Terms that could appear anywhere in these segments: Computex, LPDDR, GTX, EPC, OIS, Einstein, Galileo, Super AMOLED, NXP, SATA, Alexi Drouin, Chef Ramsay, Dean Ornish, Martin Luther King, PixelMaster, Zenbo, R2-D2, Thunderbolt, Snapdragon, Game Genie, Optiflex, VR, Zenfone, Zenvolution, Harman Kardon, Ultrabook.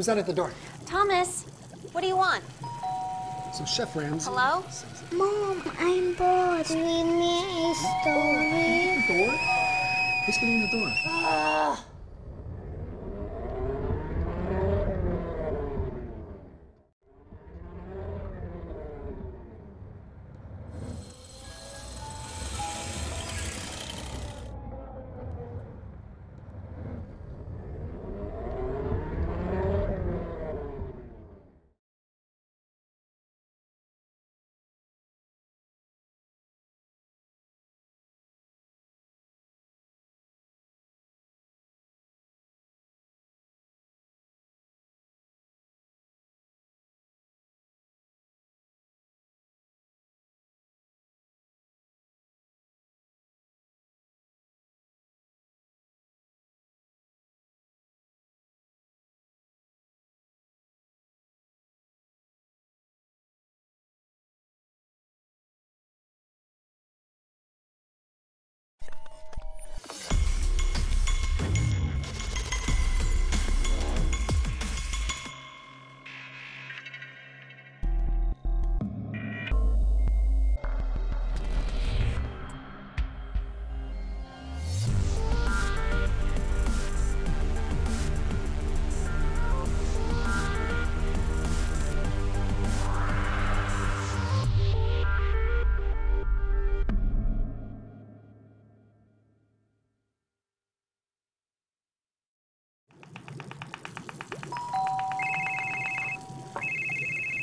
Who's that at the door? Thomas, what do you want? So Chef Ramsay. Hello? Mom, I'm bored. Read me a story. Bored? Who's getting the door? Who's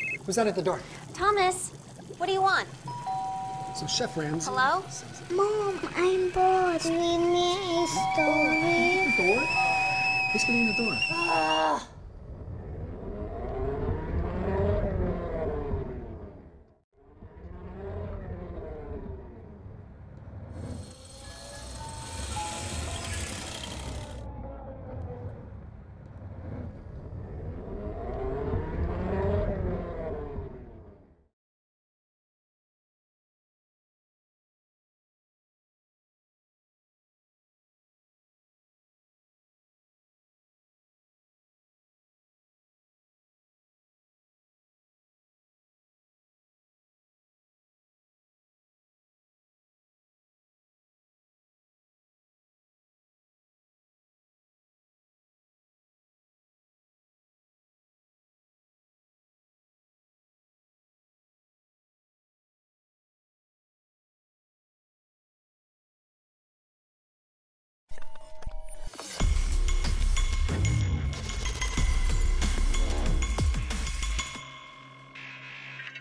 that at the door? Thomas, what do you want?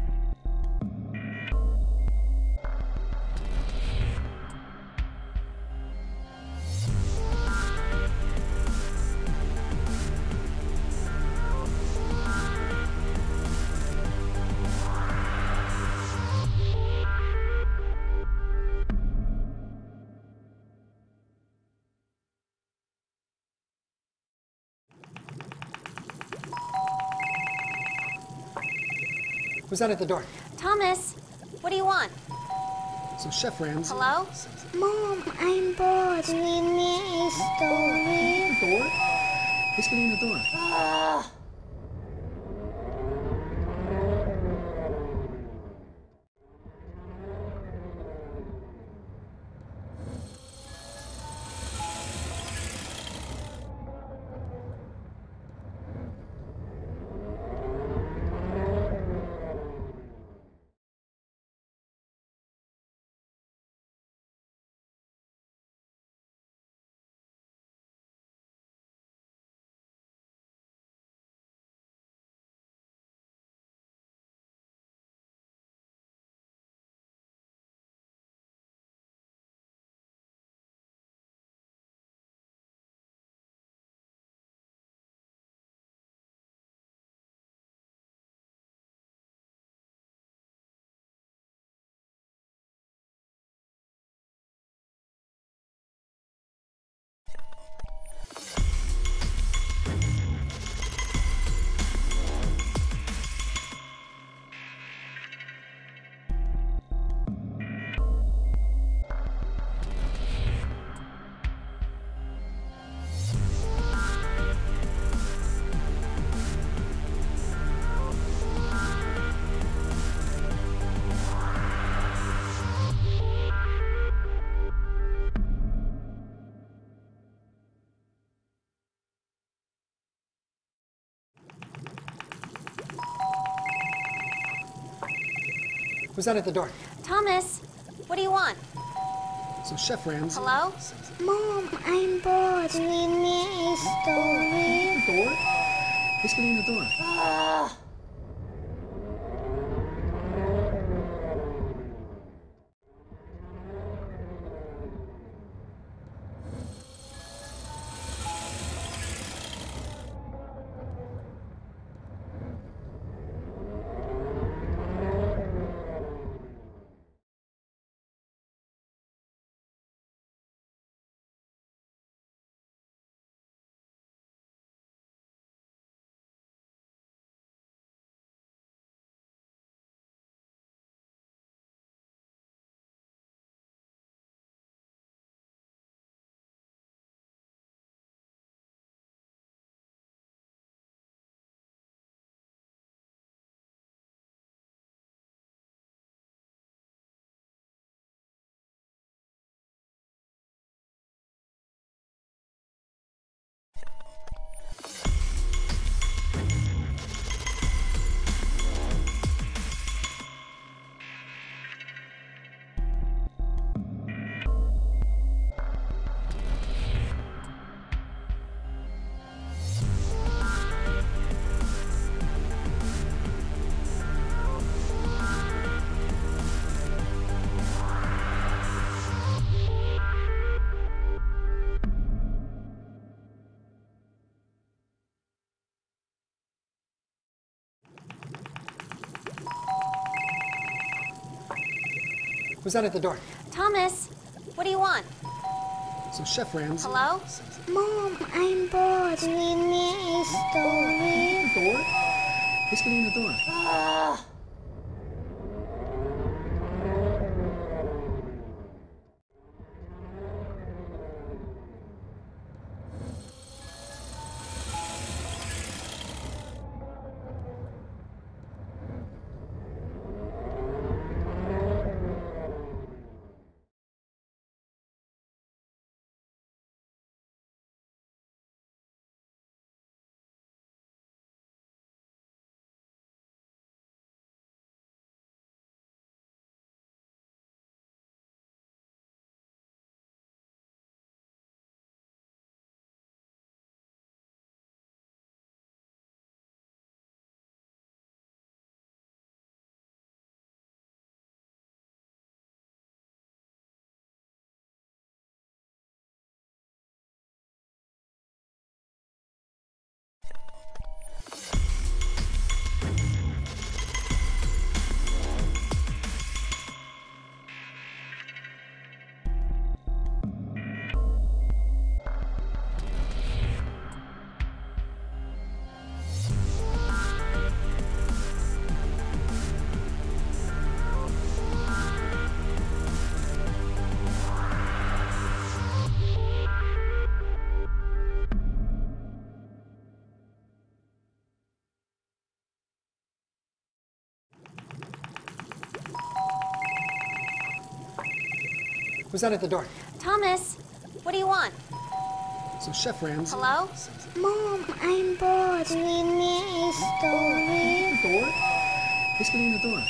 So Chef Ramsay. Hello? Mom, I'm bored. Read me a story. Bored? Who's getting the door? Who's that at the door? Thomas, what do you want? So Chef Ramsay. Hello? Mom, I'm bored. Read me a story. Bored? Who's getting the door? Who's that at the door? Thomas, what do you want? So Chef Ramsay. Hello? Mom, I'm bored. Read me a story. Bored? Who's getting the door? Who's that at the door? Thomas, what do you want? So Chef Ramsay. Hello? Mom, I'm bored. Read me a story. Bored? Who's getting the door? Who's that at the door? Thomas, what do you want? So Chef Ramsay. Hello? Mom, I'm bored. Read me a story. Bored? Who's getting the door?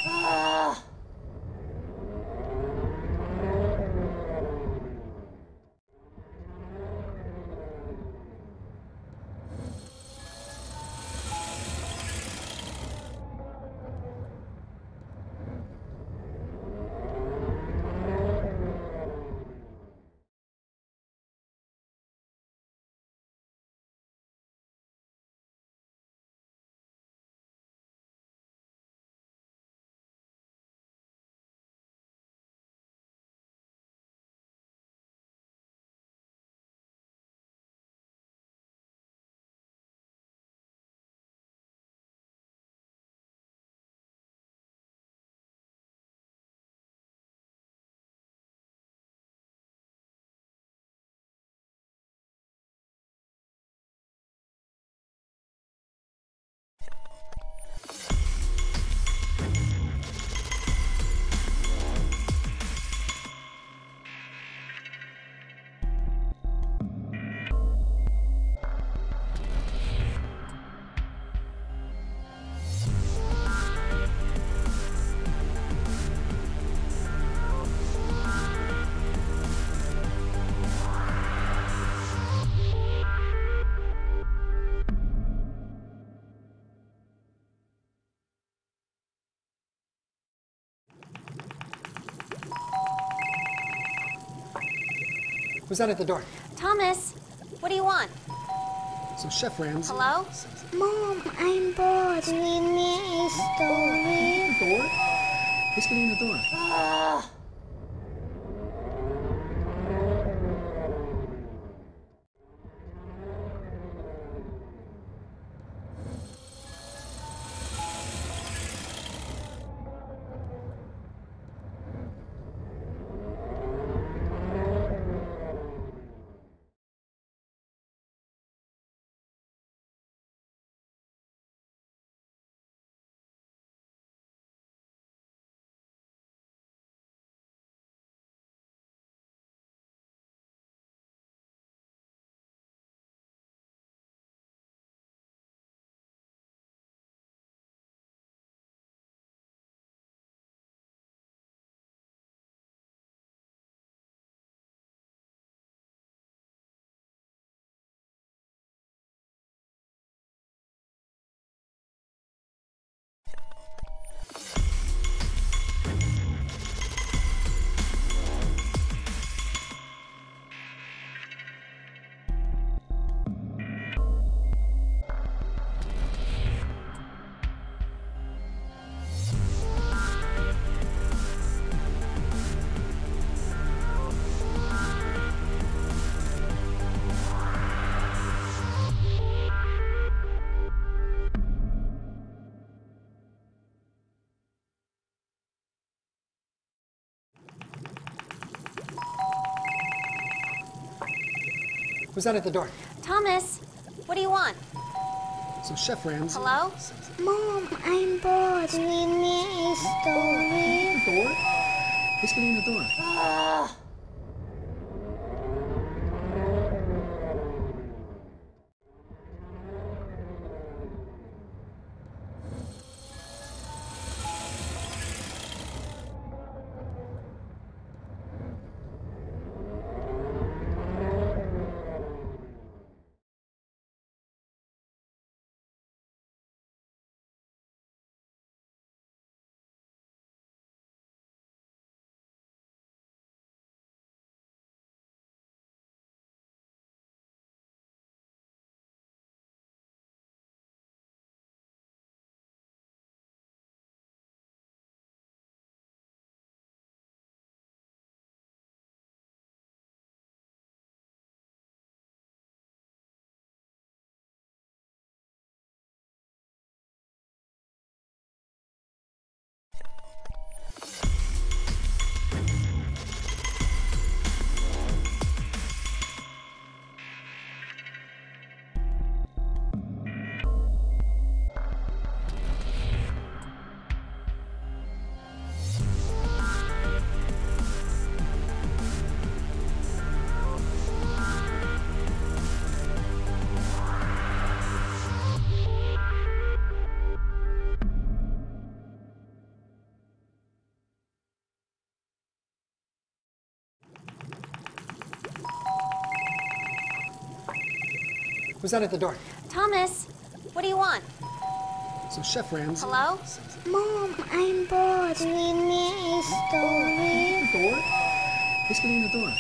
Who's that at the door? Thomas, what do you want? So Chef Ramsay. Hello? Mom, I'm bored. We need a story. The door? Who's getting the door? Who's that at the door? Thomas, what do you want? So Chef Ramsay. Hello? Mom, I'm bored. We need a story. The door? Who's getting the door? Who's that at the door? Thomas, what do you want? So Chef Ramsay. Hello? Mom, I'm bored. We need a story. The door? Who's getting the door?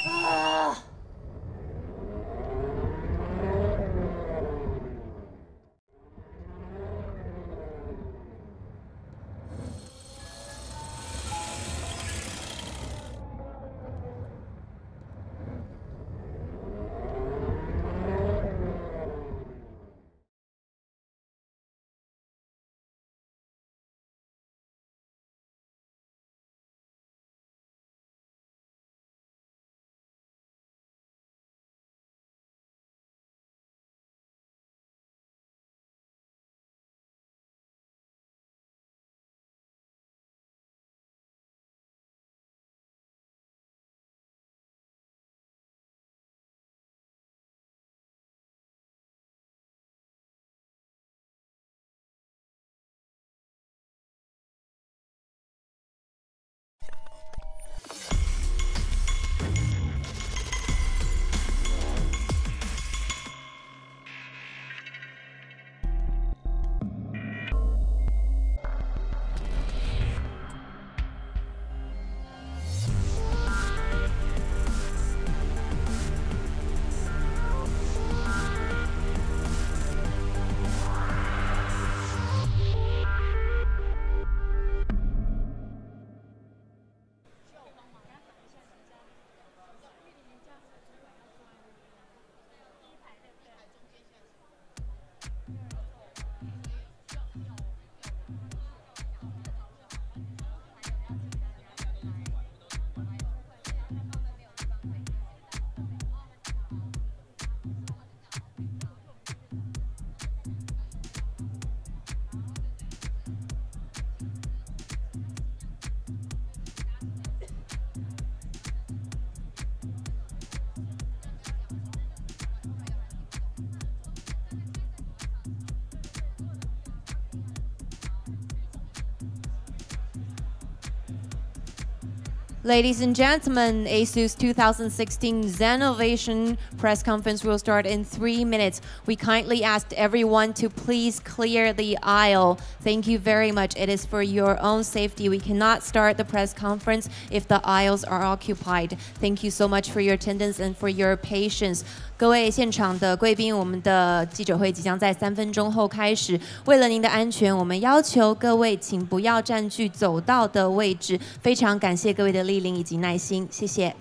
Ladies and gentlemen, ASUS 2016 Zenovation press conference will start in 3 minutes. We kindly asked everyone to please clear the aisle. Thank you very much. It is for your own safety. We cannot start the press conference if the aisles are occupied. Thank you so much for your attendance and for your patience. 各位现场的贵宾，我们的记者会即将在3分钟后开始。为了您的安全，我们要求各位请不要占据走道的位置。非常感谢各位的莅临以及耐心，谢谢。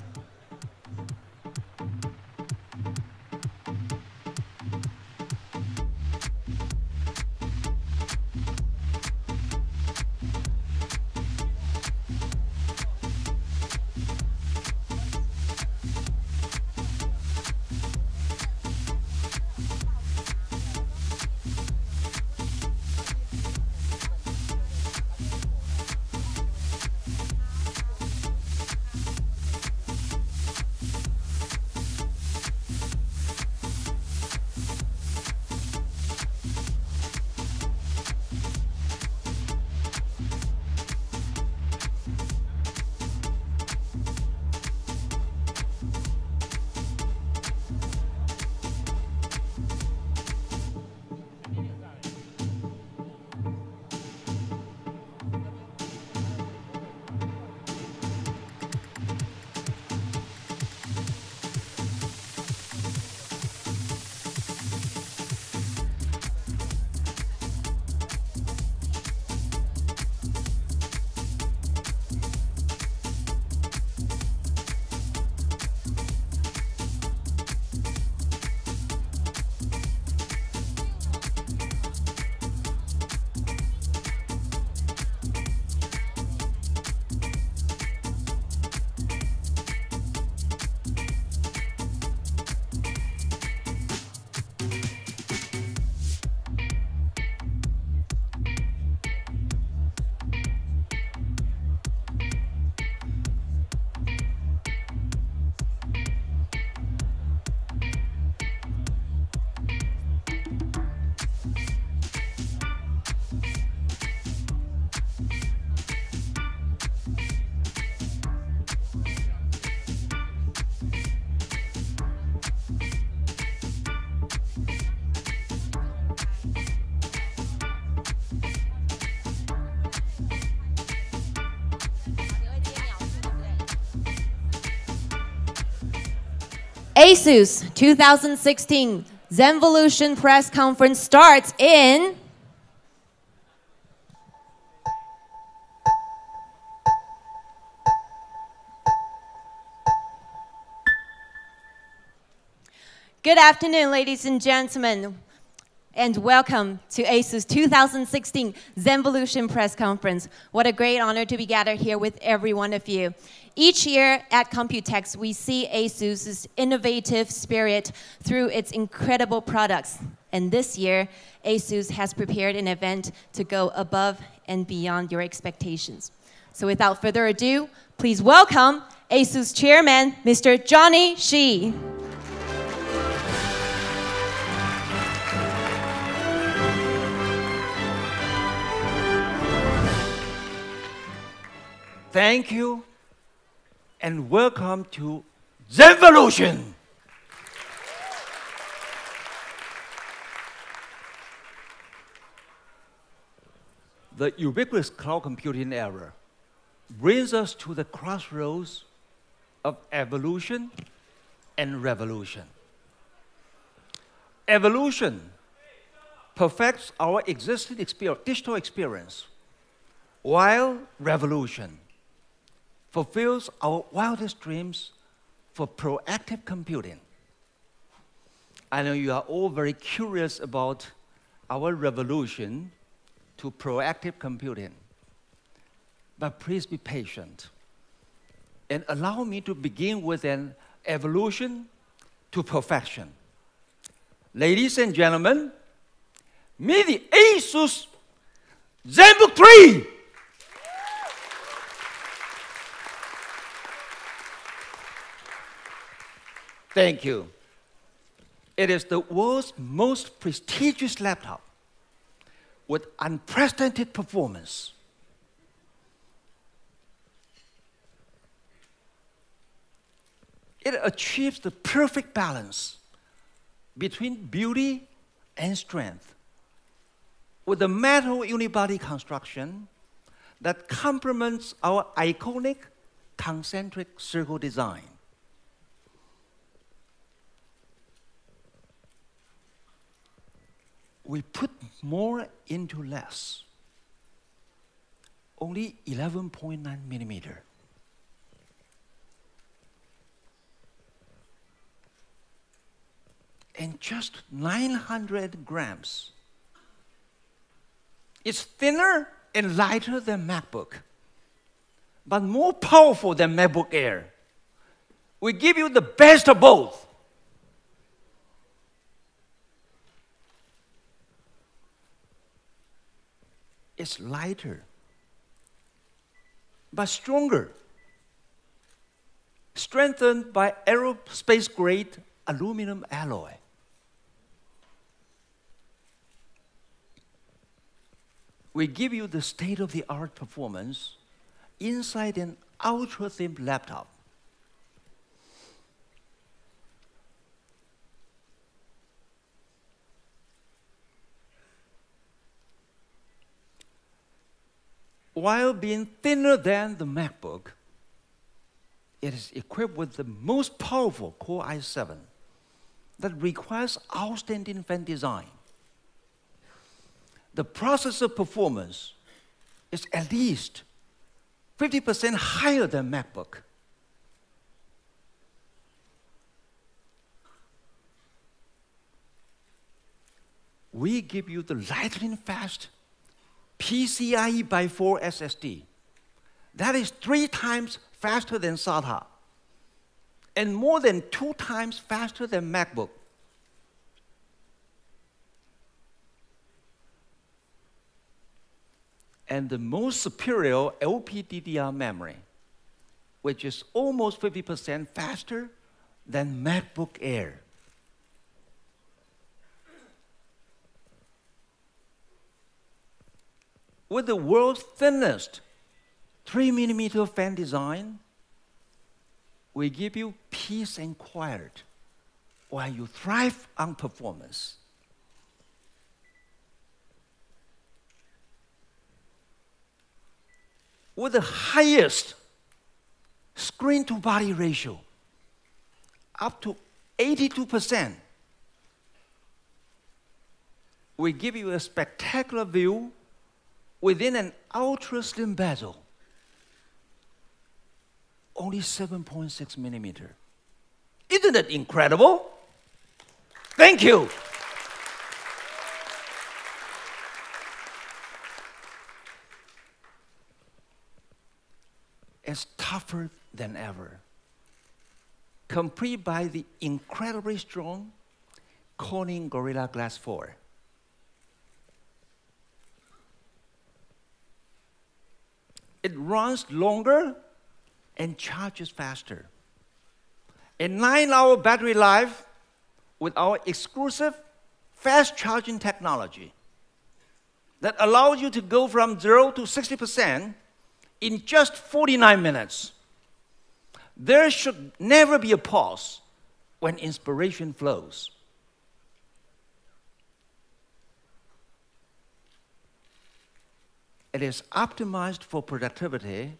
ASUS 2016 Zenvolution press conference starts in 3 minutes. Good afternoon, ladies and gentlemen, and welcome to ASUS 2016 Zenvolution press conference. What a great honor to be gathered here with every one of you. Each year at Computex, we see ASUS's innovative spirit through its incredible products. And this year, ASUS has prepared an event to go above and beyond your expectations. So without further ado, please welcome ASUS Chairman, Mr. Johnny Shih. Thank you. And welcome to Zenvolution. The ubiquitous cloud computing era brings us to the crossroads of evolution and revolution. Evolution perfects our existing digital experience, while revolution fulfills our wildest dreams for proactive computing. I know you are all very curious about our revolution to proactive computing, but please be patient and allow me to begin with an evolution to perfection. Ladies and gentlemen, may the ASUS ZenBook 3 Thank you. It is the world's most prestigious laptop with unprecedented performance. It achieves the perfect balance between beauty and strength with a metal unibody construction that complements our iconic concentric circle design. We put more into less, only 11.9 millimeter. And just 900 grams. It's thinner and lighter than MacBook, but more powerful than MacBook Air. We give you the best of both. It's lighter, but stronger, strengthened by aerospace-grade aluminum alloy. We give you the state-of-the-art performance inside an ultra-thin laptop. While being thinner than the MacBook, it is equipped with the most powerful Core i7 that requires outstanding fan design. The processor performance is at least 50% higher than MacBook. We give you the lightning fast PCIe by 4 SSD. That is 3 times faster than SATA and more than 2 times faster than MacBook. And the most superior LPDDR memory, which is almost 50% faster than MacBook Air. With the world's thinnest 3 millimeter fan design, we give you peace and quiet while you thrive on performance. With the highest screen-to-body ratio, up to 82%. We give you a spectacular view within an ultra-slim bezel, only 7.6 millimeter. Isn't it incredible? Thank you. It's tougher than ever, complete by the incredibly strong Corning Gorilla Glass 4. It runs longer and charges faster. A 9-hour battery life with our exclusive fast charging technology that allows you to go from 0 to 60% in just 49 minutes. There should never be a pause when inspiration flows. It is optimized for productivity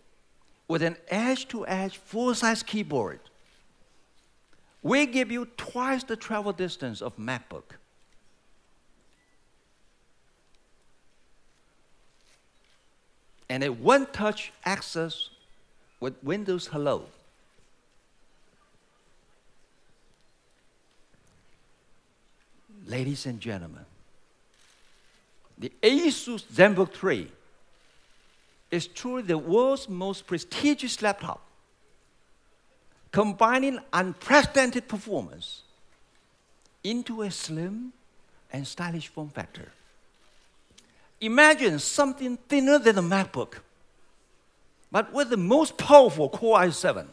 with an edge-to-edge full-size keyboard. We give you twice the travel distance of MacBook. And a one-touch access with Windows Hello. Ladies and gentlemen, the ASUS Zenbook 3 is truly the world's most prestigious laptop, combining unprecedented performance into a slim and stylish form factor. Imagine something thinner than a MacBook, but with the most powerful Core i7.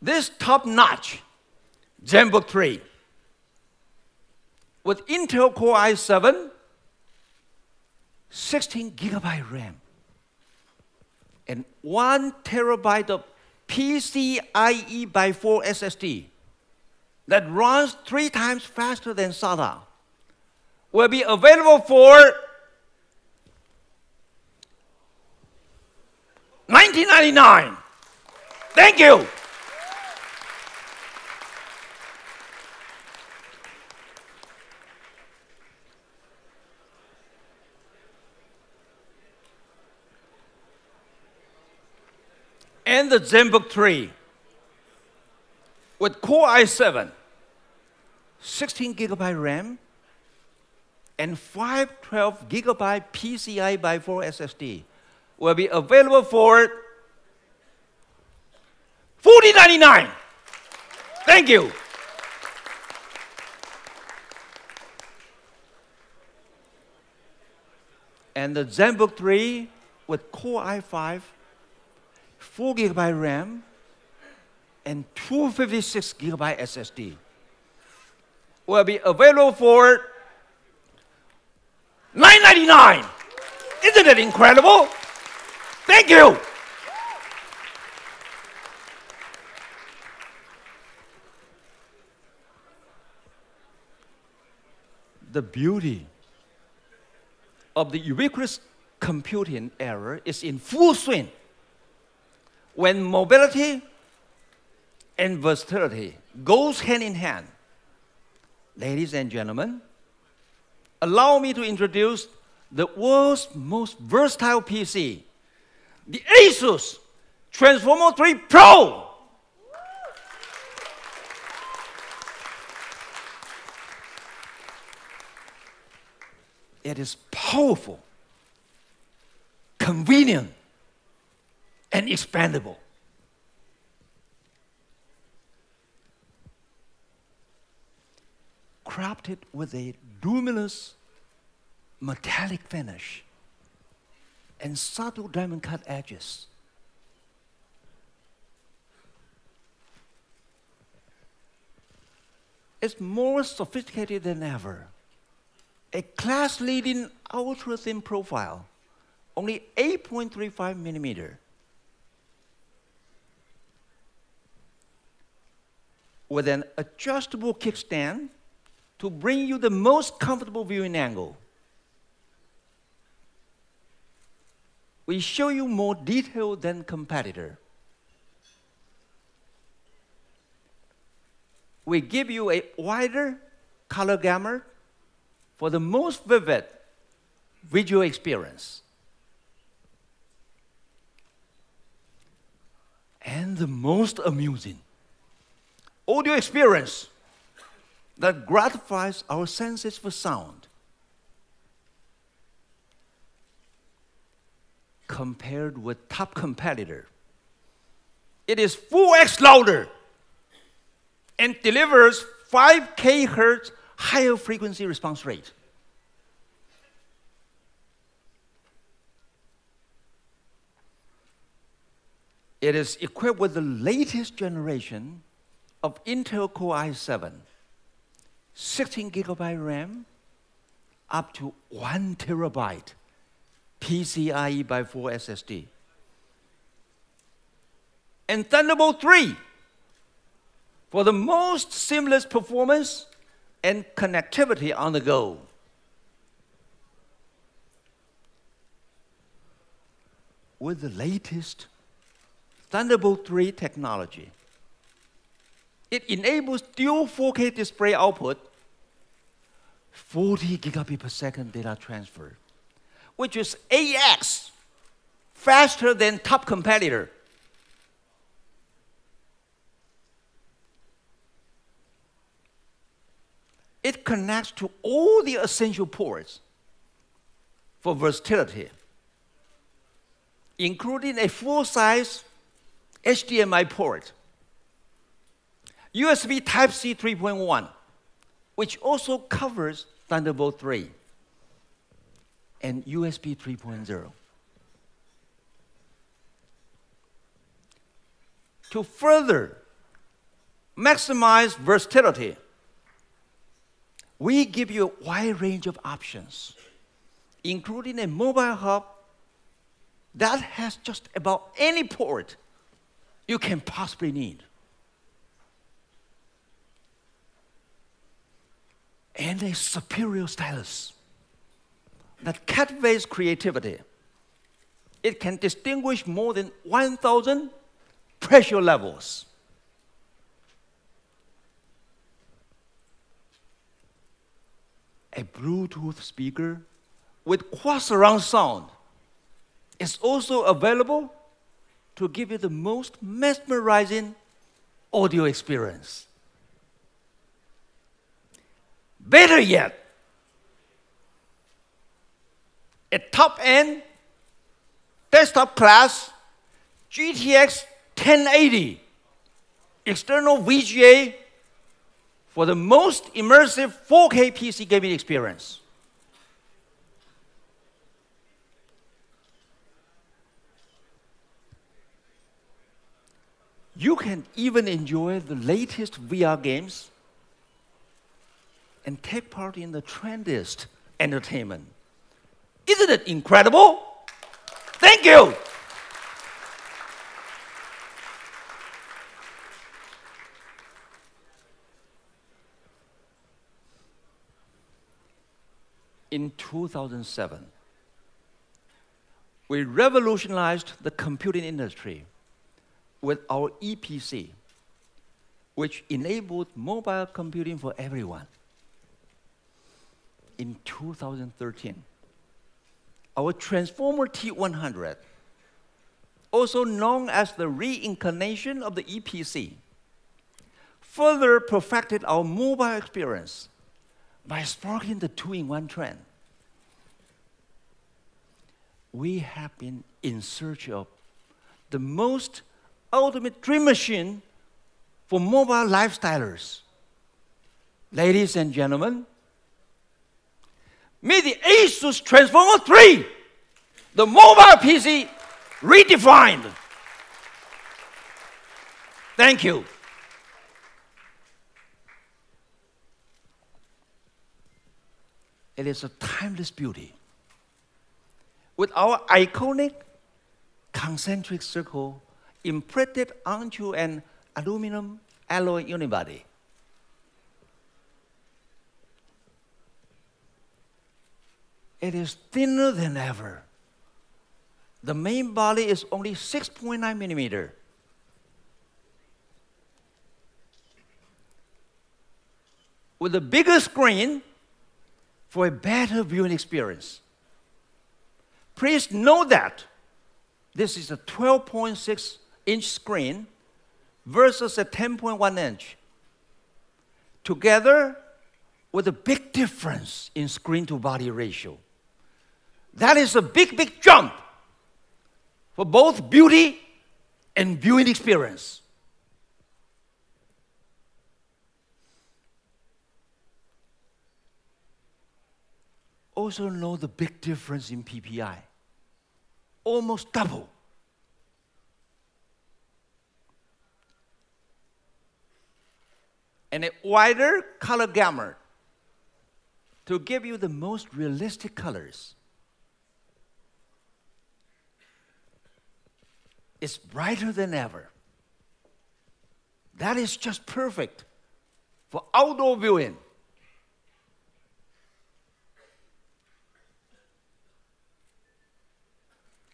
This top-notch Zenbook 3 with Intel Core i7, 16 gigabyte RAM, and 1 terabyte of PCIe x4 SSD that runs 3 times faster than SATA will be available for $19.99. Thank you. And the Zenbook 3 with Core i7, 16 gigabyte RAM, and 512 gigabyte PCIe x4 SSD will be available for $40.99. Thank you. And the Zenbook 3 with Core i5, 4 gigabyte RAM, and 256 gigabyte SSD will be available for $9.99. Isn't it incredible? Thank you. The beauty of the ubiquitous computing era is in full swing when mobility and versatility goes hand in hand. Ladies and gentlemen, allow me to introduce the world's most versatile PC, the ASUS Transformer 3 Pro. It is powerful, convenient, and expandable. Crafted with a luminous metallic finish and subtle diamond-cut edges, it's more sophisticated than ever. A class-leading ultra-thin profile, only 8.35 millimeter, with an adjustable kickstand to bring you the most comfortable viewing angle. We show you more detail than competitor. We give you a wider color gamut for the most vivid visual experience. And the most amusing audio experience that gratifies our senses for sound. Compared with top competitor, it is 4x louder and delivers 5 kHz higher frequency response rate. It is equipped with the latest generation of Intel Core i7, 16 gigabyte RAM, up to 1 terabyte PCIe x4 SSD. And Thunderbolt 3 for the most seamless performance and connectivity on the go. With the latest Thunderbolt 3 technology, it enables dual 4K display output, 40 gigabit per second data transfer, which is 8x faster than top competitor. It connects to all the essential ports for versatility, including a full-size HDMI port, USB Type-C 3.1, which also covers Thunderbolt 3, and USB 3.0. To further maximize versatility, we give you a wide range of options, including a mobile hub that has just about any port you can possibly need. And a superior stylus that cultivates creativity. It can distinguish more than 1,000 pressure levels. A Bluetooth speaker with quad surround sound is also available to give you the most mesmerizing audio experience. Better yet, a top-end desktop class GTX 1080 external VGA for the most immersive 4K PC gaming experience. You can even enjoy the latest VR games and take part in the trendiest entertainment. Isn't it incredible? Thank you. In 2007, we revolutionized the computing industry with our EPC, which enabled mobile computing for everyone. In 2013, our Transformer T100, also known as the reincarnation of the EPC, further perfected our mobile experience by sparking the two-in-one trend. We have been in search of the most ultimate dream machine for mobile lifestylers. Ladies and gentlemen, meet the ASUS Transformer 3, the mobile PC redefined. Thank you. It is a timeless beauty with our iconic concentric circle imprinted onto an aluminum alloy unibody. It is thinner than ever. The main body is only 6.9 millimeter. With a bigger screen for a better viewing experience. Please note that this is a 12.6-inch screen versus a 10.1-inch. Together with a big difference in screen-to-body ratio. That is a big, big jump for both beauty and viewing experience. Also know the big difference in PPI, almost double. And a wider color gamut to give you the most realistic colors. It's brighter than ever. That is just perfect for outdoor viewing.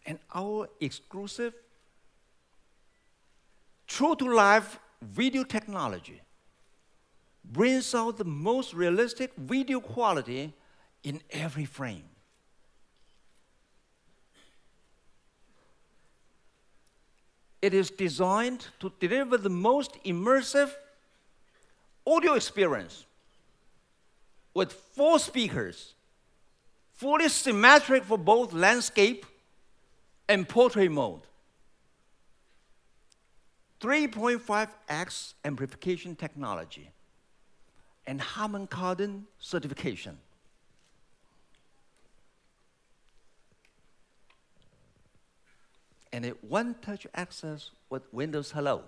And our exclusive, true-to-life video technology brings out the most realistic video quality in every frame. It is designed to deliver the most immersive audio experience with 4 speakers, fully symmetric for both landscape and portrait mode, 3.5x amplification technology, and Harman Kardon certification. And a one-touch access with Windows Hello.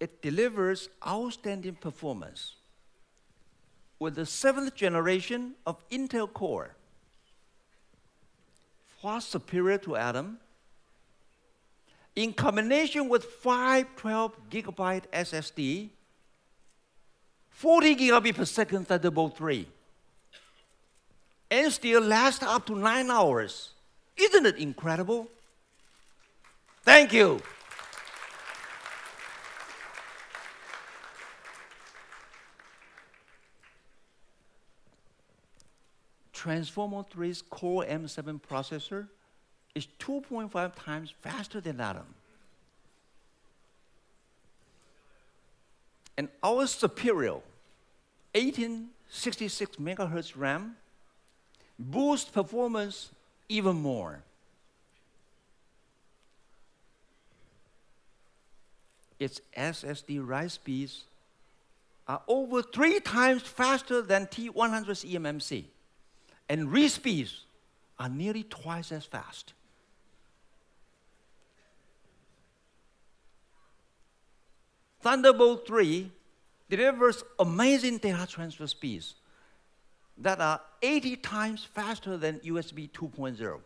It delivers outstanding performance with the 7th generation of Intel Core far superior to Atom, in combination with 512GB SSD, 40 gigabit per second Thunderbolt 3, and still lasts up to 9 hours. Isn't it incredible? Thank you. Transformer 3's Core M7 processor is 2.5 times faster than Atom. And our superior 1866 megahertz RAM boosts performance even more. Its SSD write speeds are over 3 times faster than T100's eMMC, and read speeds are nearly 2x as fast. Thunderbolt 3 delivers amazing data transfer speeds that are 80 times faster than USB 2.0.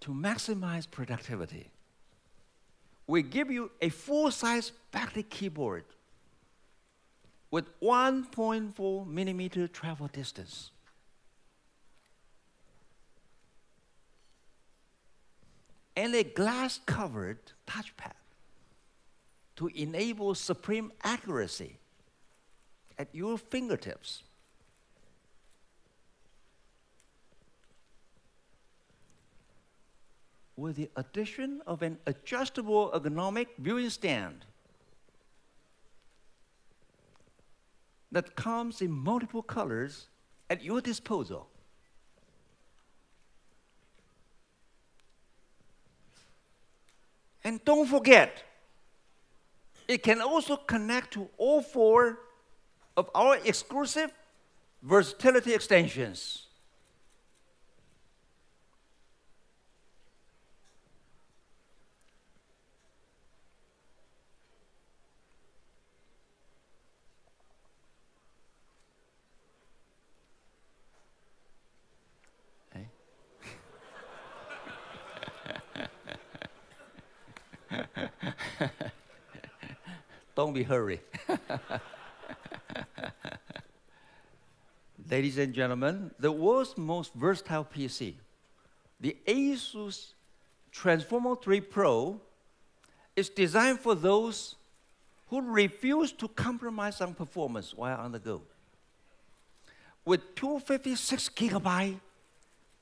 To maximize productivity, we give you a full-size battery keyboard with 1.4 millimeter travel distance. And a glass-covered touchpad to enable supreme accuracy at your fingertips. With the addition of an adjustable ergonomic viewing stand that comes in multiple colors at your disposal. And don't forget, it can also connect to all 4 of our exclusive versatility extensions. Don't be hurried. Ladies and gentlemen, the world's most versatile PC, the ASUS Transformer 3 Pro, is designed for those who refuse to compromise on performance while on the go. With 256GB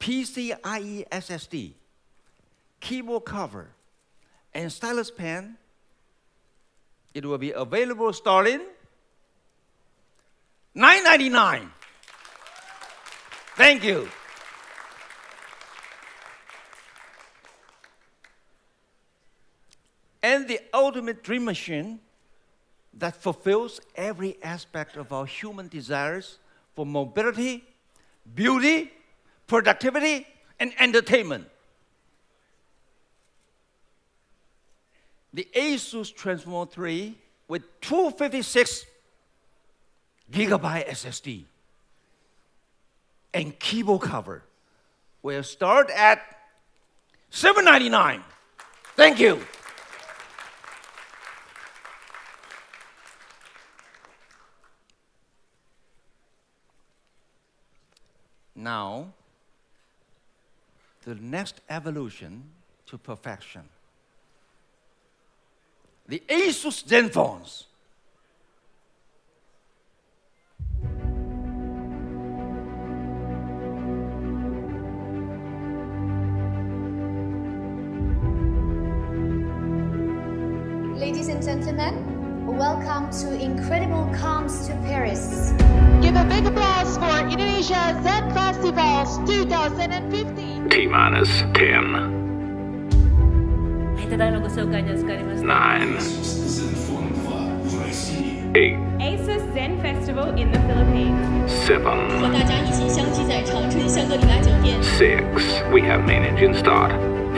PCIe SSD, keyboard cover, and stylus pen, it will be available starting $9.99. Thank you. And the ultimate dream machine that fulfills every aspect of our human desires for mobility, beauty, productivity, and entertainment. The ASUS Transformer 3 with 256GB SSD and keyboard cover will start at $7.99. Thank you. Now, the next evolution to perfection. The ASUS Zenphones. Ladies and gentlemen, welcome to Incredible Comes to Paris. Give a big applause for Indonesia Zen Festivals 2015. T-minus 10. 9. Eight. ASUS Zen Festival in the Philippines. 7. 6. We have managed in start.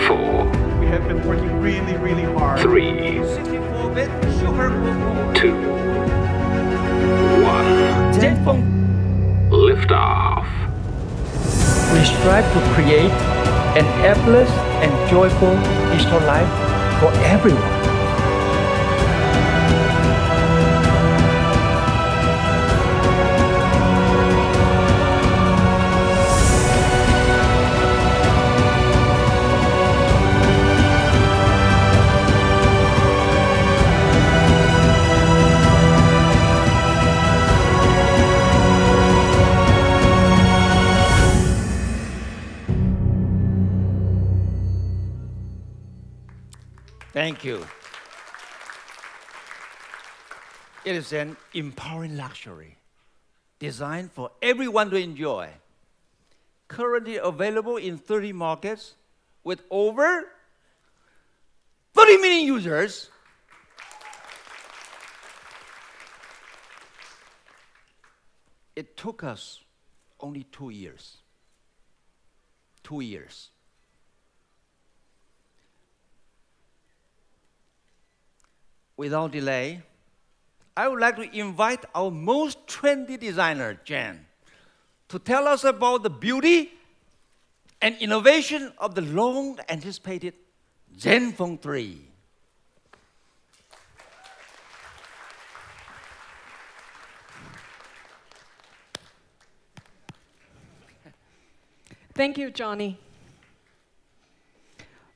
4. We have been working really, really hard. 3. 64-bit Super 2. Zenfone. Liftoff. We strive to create an effortless and joyful digital life for everyone. Thank you. It is an empowering luxury designed for everyone to enjoy. Currently available in 30 markets with over 30 million users. It took us only 2 years. 2 years. Without delay, I would like to invite our most trendy designer, Jen, to tell us about the beauty and innovation of the long-anticipated Zenfone 3. Thank you, Johnny.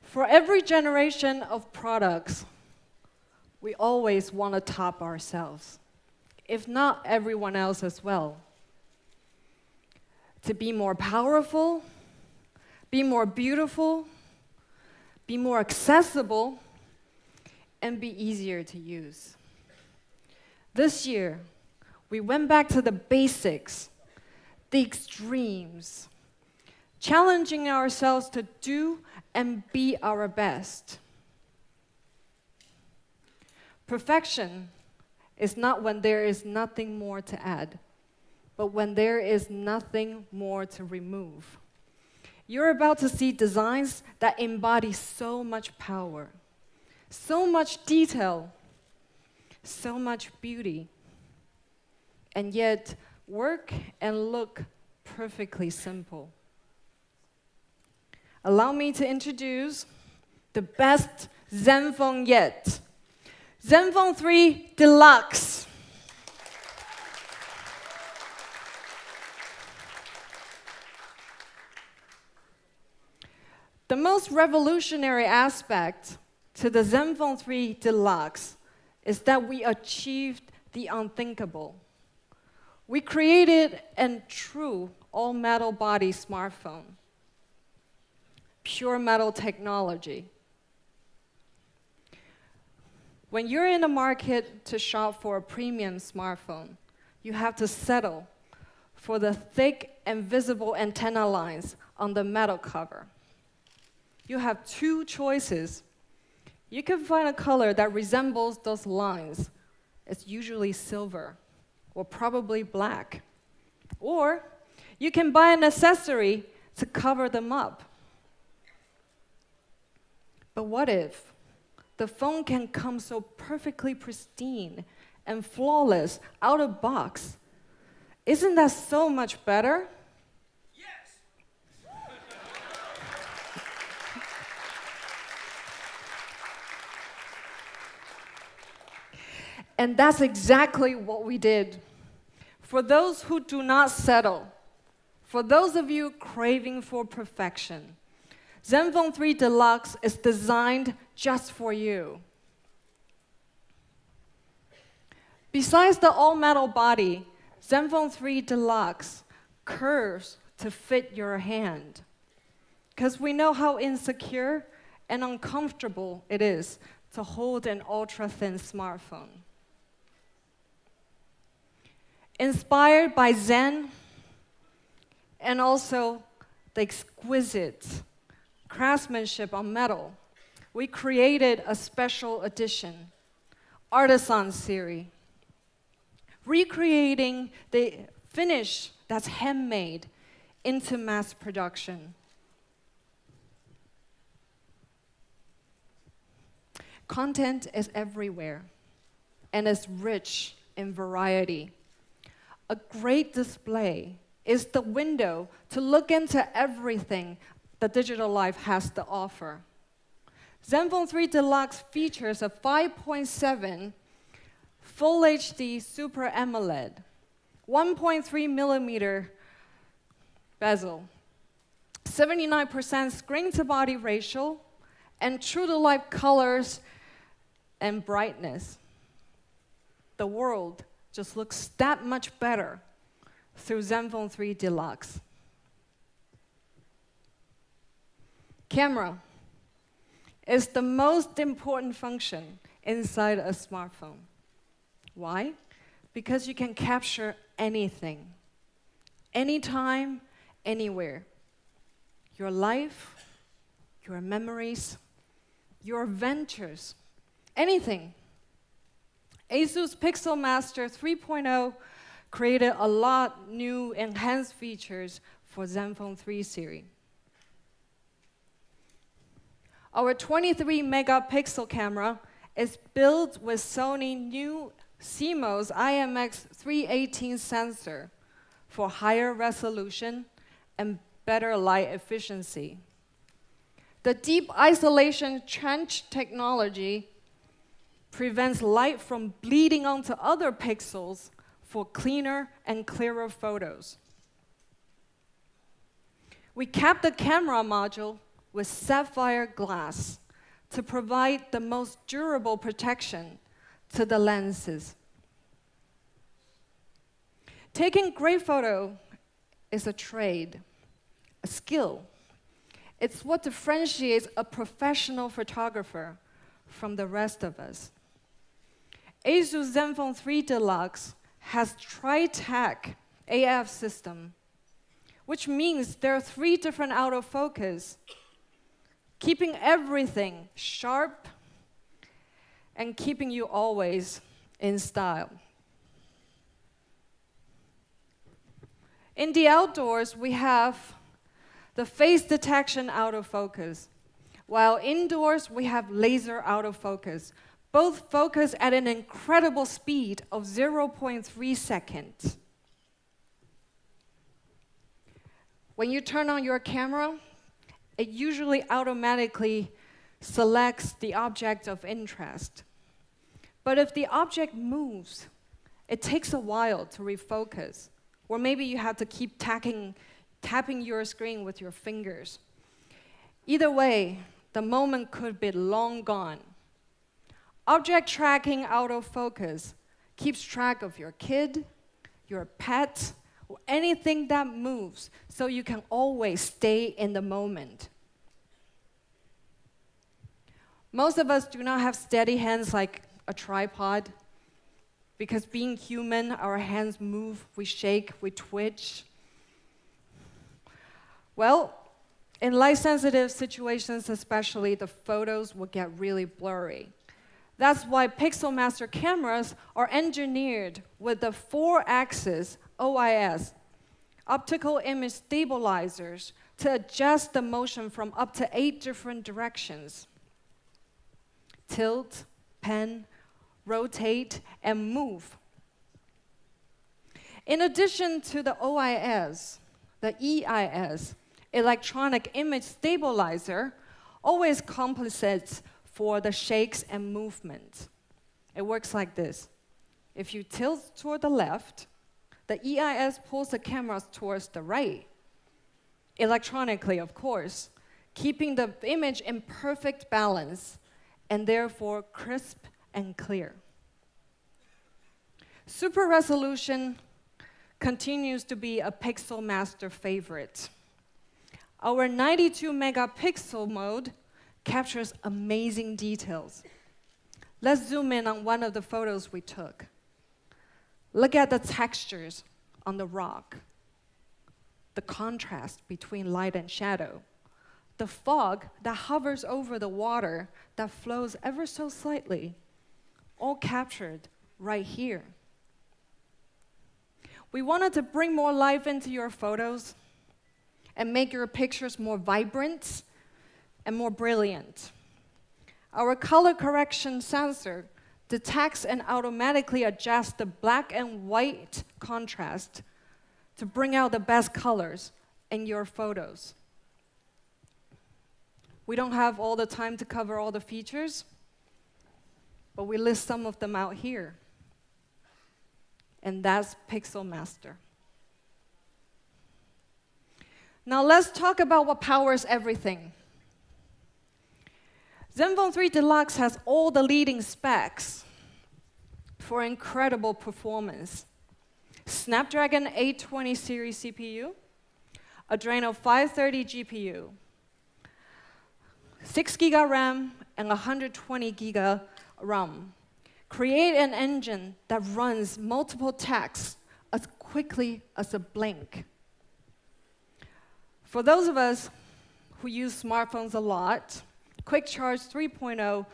For every generation of products, we always want to top ourselves, if not everyone else as well. To be more powerful, be more beautiful, be more accessible, and be easier to use. This year, we went back to the basics, the extremes, challenging ourselves to do and be our best. Perfection is not when there is nothing more to add, but when there is nothing more to remove. You're about to see designs that embody so much power, so much detail, so much beauty, and yet work and look perfectly simple. Allow me to introduce the best Zenfone yet. Zenfone 3 Deluxe. The most revolutionary aspect to the Zenfone 3 Deluxe is that we achieved the unthinkable. We created a true all-metal body smartphone. Pure metal technology. When you're in the market to shop for a premium smartphone, you have to settle for the thick and visible antenna lines on the metal cover. You have two choices. You can find a color that resembles those lines. It's usually silver, or probably black. Or you can buy an accessory to cover them up. But what if the phone can come so perfectly pristine and flawless out of box? Isn't that so much better? Yes! And that's exactly what we did. For those who do not settle, for those of you craving for perfection, Zenfone 3 Deluxe is designed just for you. Besides the all-metal body, Zenfone 3 Deluxe curves to fit your hand. Because we know how insecure and uncomfortable it is to hold an ultra-thin smartphone. Inspired by Zen and also the exquisite craftsmanship on metal, we created a special edition, Artisan series, recreating the finish that's handmade into mass production. Content is everywhere, and it's rich in variety. a great display is the window to look into everything the digital life has to offer. Zenfone 3 Deluxe features a 5.7 Full HD Super AMOLED, 1.3 millimeter bezel, 79% screen-to-body ratio, and true-to-life colors and brightness. The world just looks that much better through Zenfone 3 Deluxe. Camera is the most important function inside a smartphone. Why? Because you can capture anything, anytime, anywhere. Your life, your memories, your ventures, anything. ASUS PixelMaster 3.0 created a lot new enhanced features for Zenfone 3 series. Our 23-megapixel camera is built with Sony's new CMOS IMX318 sensor for higher resolution and better light efficiency. The deep isolation trench technology prevents light from bleeding onto other pixels for cleaner and clearer photos. We capped the camera module with sapphire glass to provide the most durable protection to the lenses. Taking great photo is a trade, a skill. It's what differentiates a professional photographer from the rest of us. ASUS Zenfone 3 Deluxe has tri-tac AF system, which means there are 3 different autofocus, keeping everything sharp and keeping you always in style. In the outdoors, we have the face detection autofocus, while indoors, we have laser autofocus. Both focus at an incredible speed of 0.3 seconds. When you turn on your camera, it usually automatically selects the object of interest. But if the object moves, it takes a while to refocus, or maybe you have to keep tapping your screen with your fingers. Either way, the moment could be long gone. Object tracking autofocus keeps track of your kid, your pet, or anything that moves, so you can always stay in the moment. Most of us do not have steady hands like a tripod, because being human, our hands move, we shake, we twitch. Well, in light-sensitive situations especially, the photos will get really blurry. That's why PixelMaster cameras are engineered with the 4-axis OIS, optical image stabilizers, to adjust the motion from up to 8 different directions. Tilt, pan, rotate, and move. In addition to the OIS, the EIS, electronic image stabilizer, always compensates for the shakes and movement. It works like this. If you tilt toward the left, the EIS pulls the cameras towards the right, electronically, of course, keeping the image in perfect balance and therefore crisp and clear. Super resolution continues to be a PixelMaster favorite. Our 92-megapixel mode captures amazing details. Let's zoom in on one of the photos we took. Look at the textures on the rock, the contrast between light and shadow, the fog that hovers over the water that flows ever so slightly, all captured right here. We wanted to bring more life into your photos and make your pictures more vibrant and more brilliant. Our color correction sensor detects and automatically adjusts the black and white contrast to bring out the best colors in your photos. We don't have all the time to cover all the features, but we list some of them out here. And that's PixelMaster. Now let's talk about what powers everything. Zenfone 3 Deluxe has all the leading specs for incredible performance. Snapdragon 820 series CPU, Adreno 530 GPU, 6GB RAM, and 120GB ROM. Create an engine that runs multiple tasks as quickly as a blink. For those of us who use smartphones a lot, Quick Charge 3.0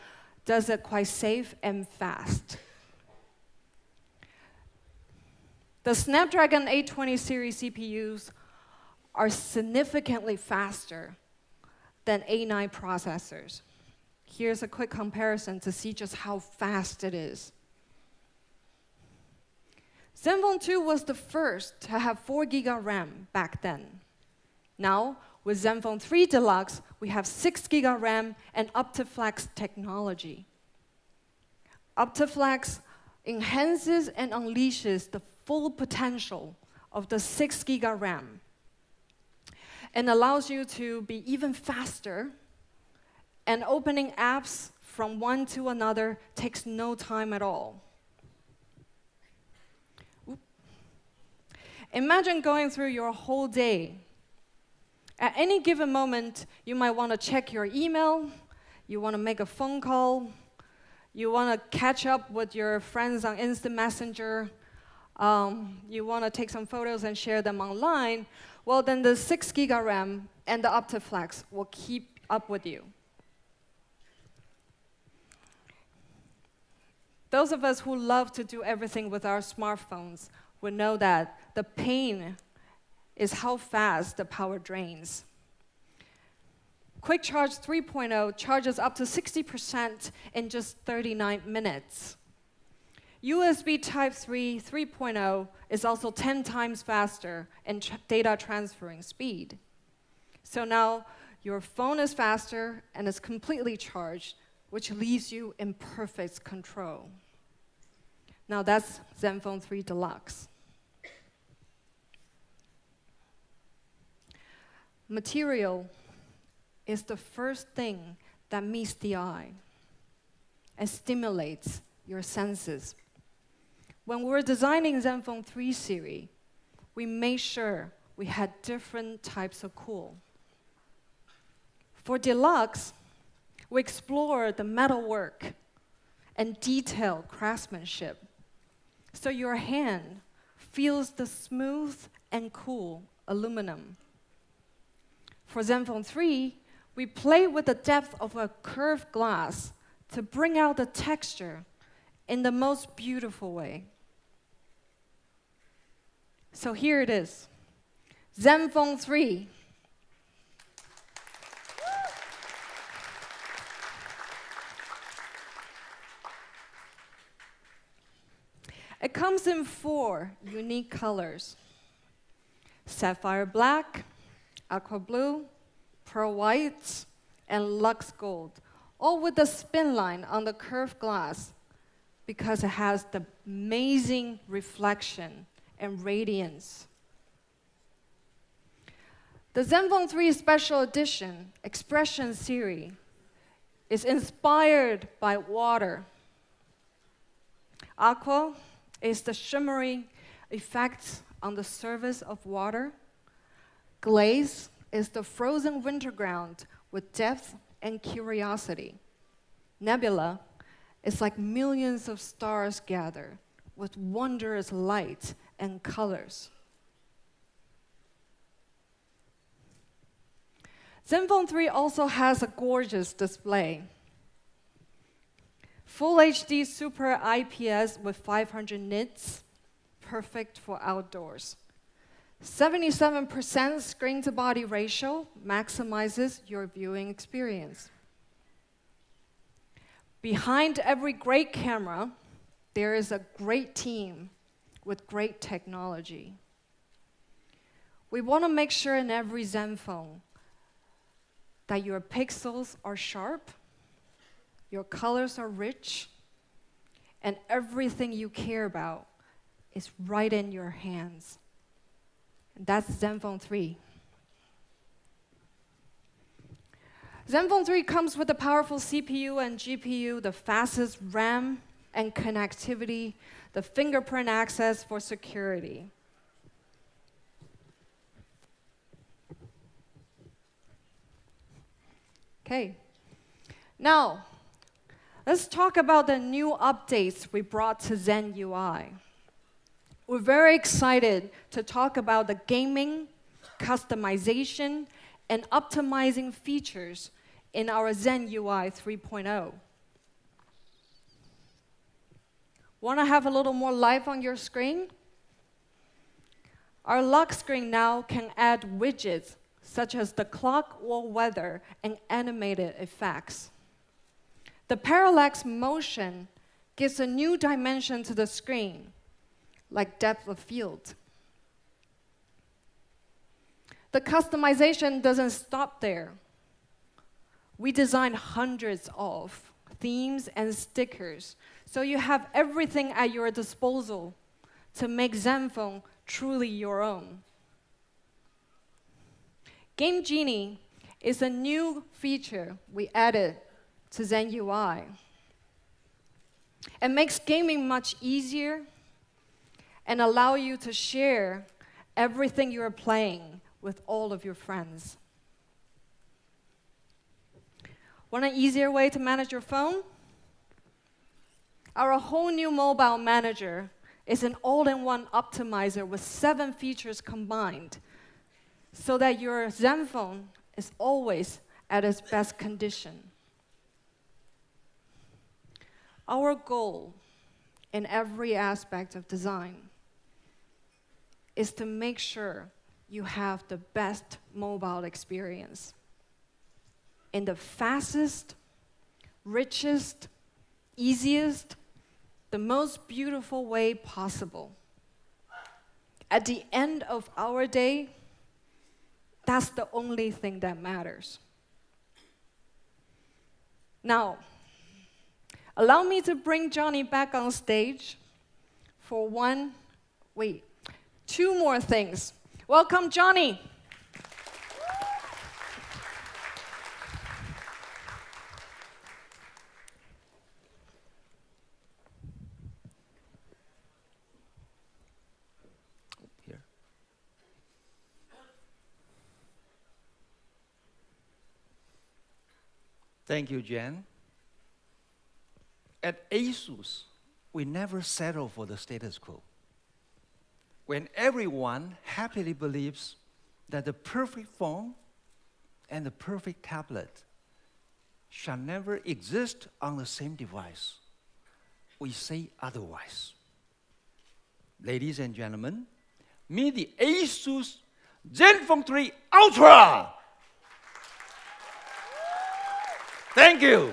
does it quite safe and fast. The Snapdragon 820 series CPUs are significantly faster than A9 processors. Here's a quick comparison to see just how fast it is. Zenfone 2 was the first to have 4GB RAM back then. Now, with Zenfone 3 Deluxe, we have 6GB RAM and Optiflex technology. Optiflex enhances and unleashes the full potential of the 6GB RAM and allows you to be even faster, and opening apps from one to another takes no time at all. Imagine going through your whole day. At any given moment, you might want to check your email, you want to make a phone call, you want to catch up with your friends on Instant Messenger, you want to take some photos and share them online. Well, then the 6GB RAM and the Optiflex will keep up with you. Those of us who love to do everything with our smartphones will know that the pain is how fast the power drains. Quick Charge 3.0 charges up to 60% in just 39 minutes. USB Type-C 3.0 is also 10 times faster in data transferring speed. So now your phone is faster and is completely charged, which leaves you in perfect control. Now that's Zenfone 3 Deluxe. Material is the first thing that meets the eye and stimulates your senses. When we were designing Zenfone 3 series, we made sure we had different types of cool. For Deluxe, we explore the metalwork and detailed craftsmanship, so your hand feels the smooth and cool aluminum. For Zenfone 3, we play with the depth of a curved glass to bring out the texture in the most beautiful way. So here it is, Zenfone 3. It comes in 4 unique colors: sapphire black, aqua blue, pearl white, and luxe gold, all with a spin line on the curved glass because it has the amazing reflection and radiance. The Zenfone 3 Special Edition Expression Series is inspired by water. Aqua is the shimmering effect on the surface of water. Glaze is the frozen winter ground with depth and curiosity. Nebula is like millions of stars gather with wondrous light and colors. Zenfone 3 also has a gorgeous display. Full HD Super IPS with 500 nits, perfect for outdoors. 77% screen-to-body ratio maximizes your viewing experience. Behind every great camera, there is a great team with great technology. We want to make sure in every Zenfone that your pixels are sharp, your colors are rich, and everything you care about is right in your hands. And that's Zenfone 3. Zenfone 3 comes with a powerful CPU and GPU, the fastest RAM and connectivity, the fingerprint access for security. Okay. Now, let's talk about the new updates we brought to ZenUI. We're very excited to talk about the gaming, customization, and optimizing features in our ZenUI 3.0. Want to have a little more life on your screen? Our lock screen now can add widgets, such as the clock or weather, and animated effects. The parallax motion gives a new dimension to the screen, like depth of field. The customization doesn't stop there. We designed hundreds of themes and stickers, so you have everything at your disposal to make Zenfone truly your own. Game Genie is a new feature we added to ZenUI. It makes gaming much easier and allow you to share everything you are playing with all of your friends. Want an easier way to manage your phone? Our whole new mobile manager is an all-in-one optimizer with 7 features combined, so that your Zenfone is always at its best condition. Our goal in every aspect of design is to make sure you have the best mobile experience in the fastest, richest, easiest, the most beautiful way possible. At the end of our day, that's the only thing that matters. Now, allow me to bring Johnny back on stage for two more things. Welcome, Johnny. Thank you, Jen. At ASUS, we never settle for the status quo. When everyone happily believes that the perfect phone and the perfect tablet shall never exist on the same device, we say otherwise. Ladies and gentlemen, meet the ASUS Zenfone 3 Ultra! Thank you.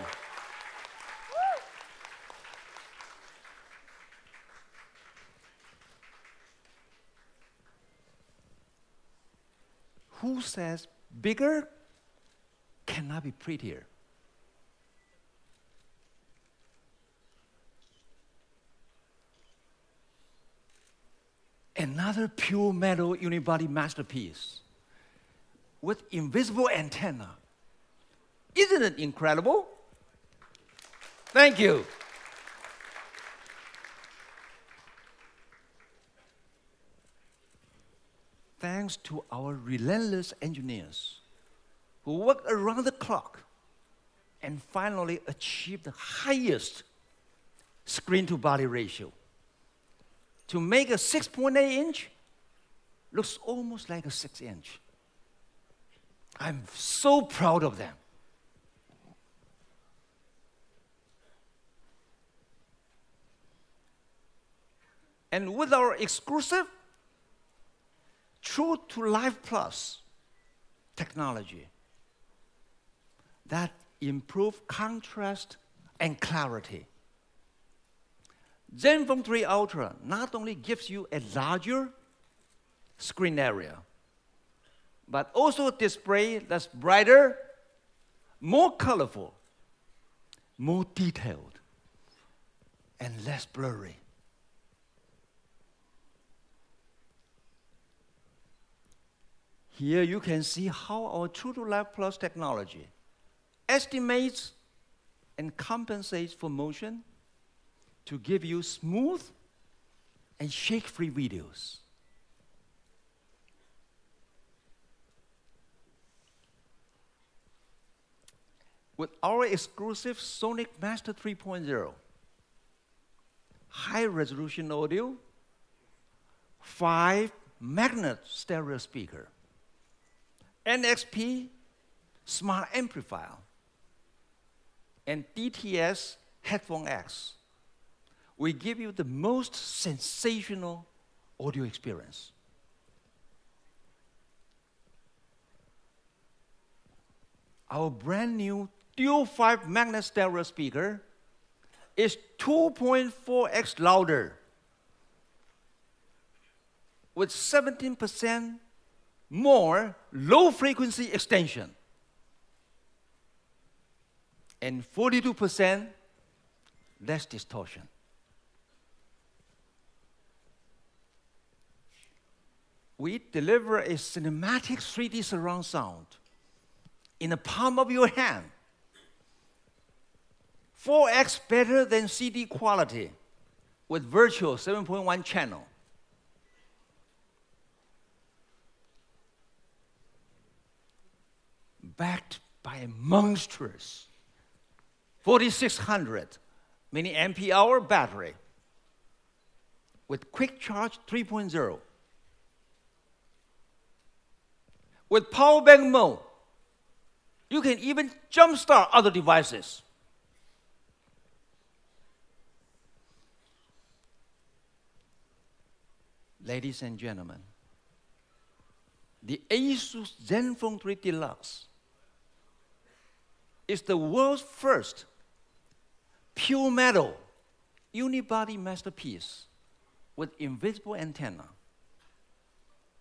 Who says bigger cannot be prettier? Another pure metal unibody masterpiece with invisible antenna. Isn't it incredible? Thank you. Thanks to our relentless engineers who work around the clock and finally achieved the highest screen-to-body ratio to make a 6.8-inch looks almost like a 6-inch. I'm so proud of them. And with our exclusive True-to-Life Plus technology that improves contrast and clarity. Zenfone 3 Ultra not only gives you a larger screen area, but also a display that's brighter, more colorful, more detailed, and less blurry. Here you can see how our True-to-Life Plus technology estimates and compensates for motion to give you smooth and shake-free videos. With our exclusive Sonic Master 3.0, high-resolution audio, 5-magnet stereo speaker, NXP smart amplifier, and DTS Headphone X, we give you the most sensational audio experience. Our brand new dual 5-magnet stereo speaker is 2.4x louder, with 17% more low-frequency extension, and 42% less distortion. We deliver a cinematic 3D surround sound in the palm of your hand, 4x better than CD quality with virtual 7.1 channel. Backed by a monstrous 4600 mAh battery with Quick Charge 3.0, with power bank mode, you can even jumpstart other devices. Ladies and gentlemen, the ASUS Zenfone 3 Deluxe is the world's first pure metal unibody masterpiece with invisible antenna,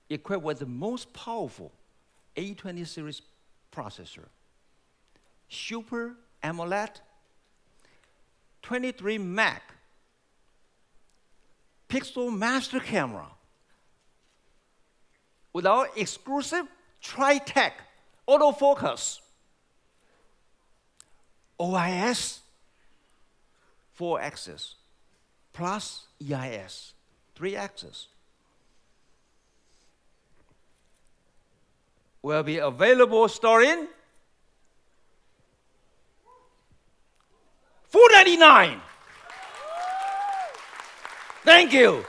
equipped with the most powerful A20 series processor, Super AMOLED, 23 Mac, PixelMaster camera, with our exclusive Tri-Tech autofocus, OIS, 4-axis, plus EIS, 3-axis. Will be available starting $499. Thank you.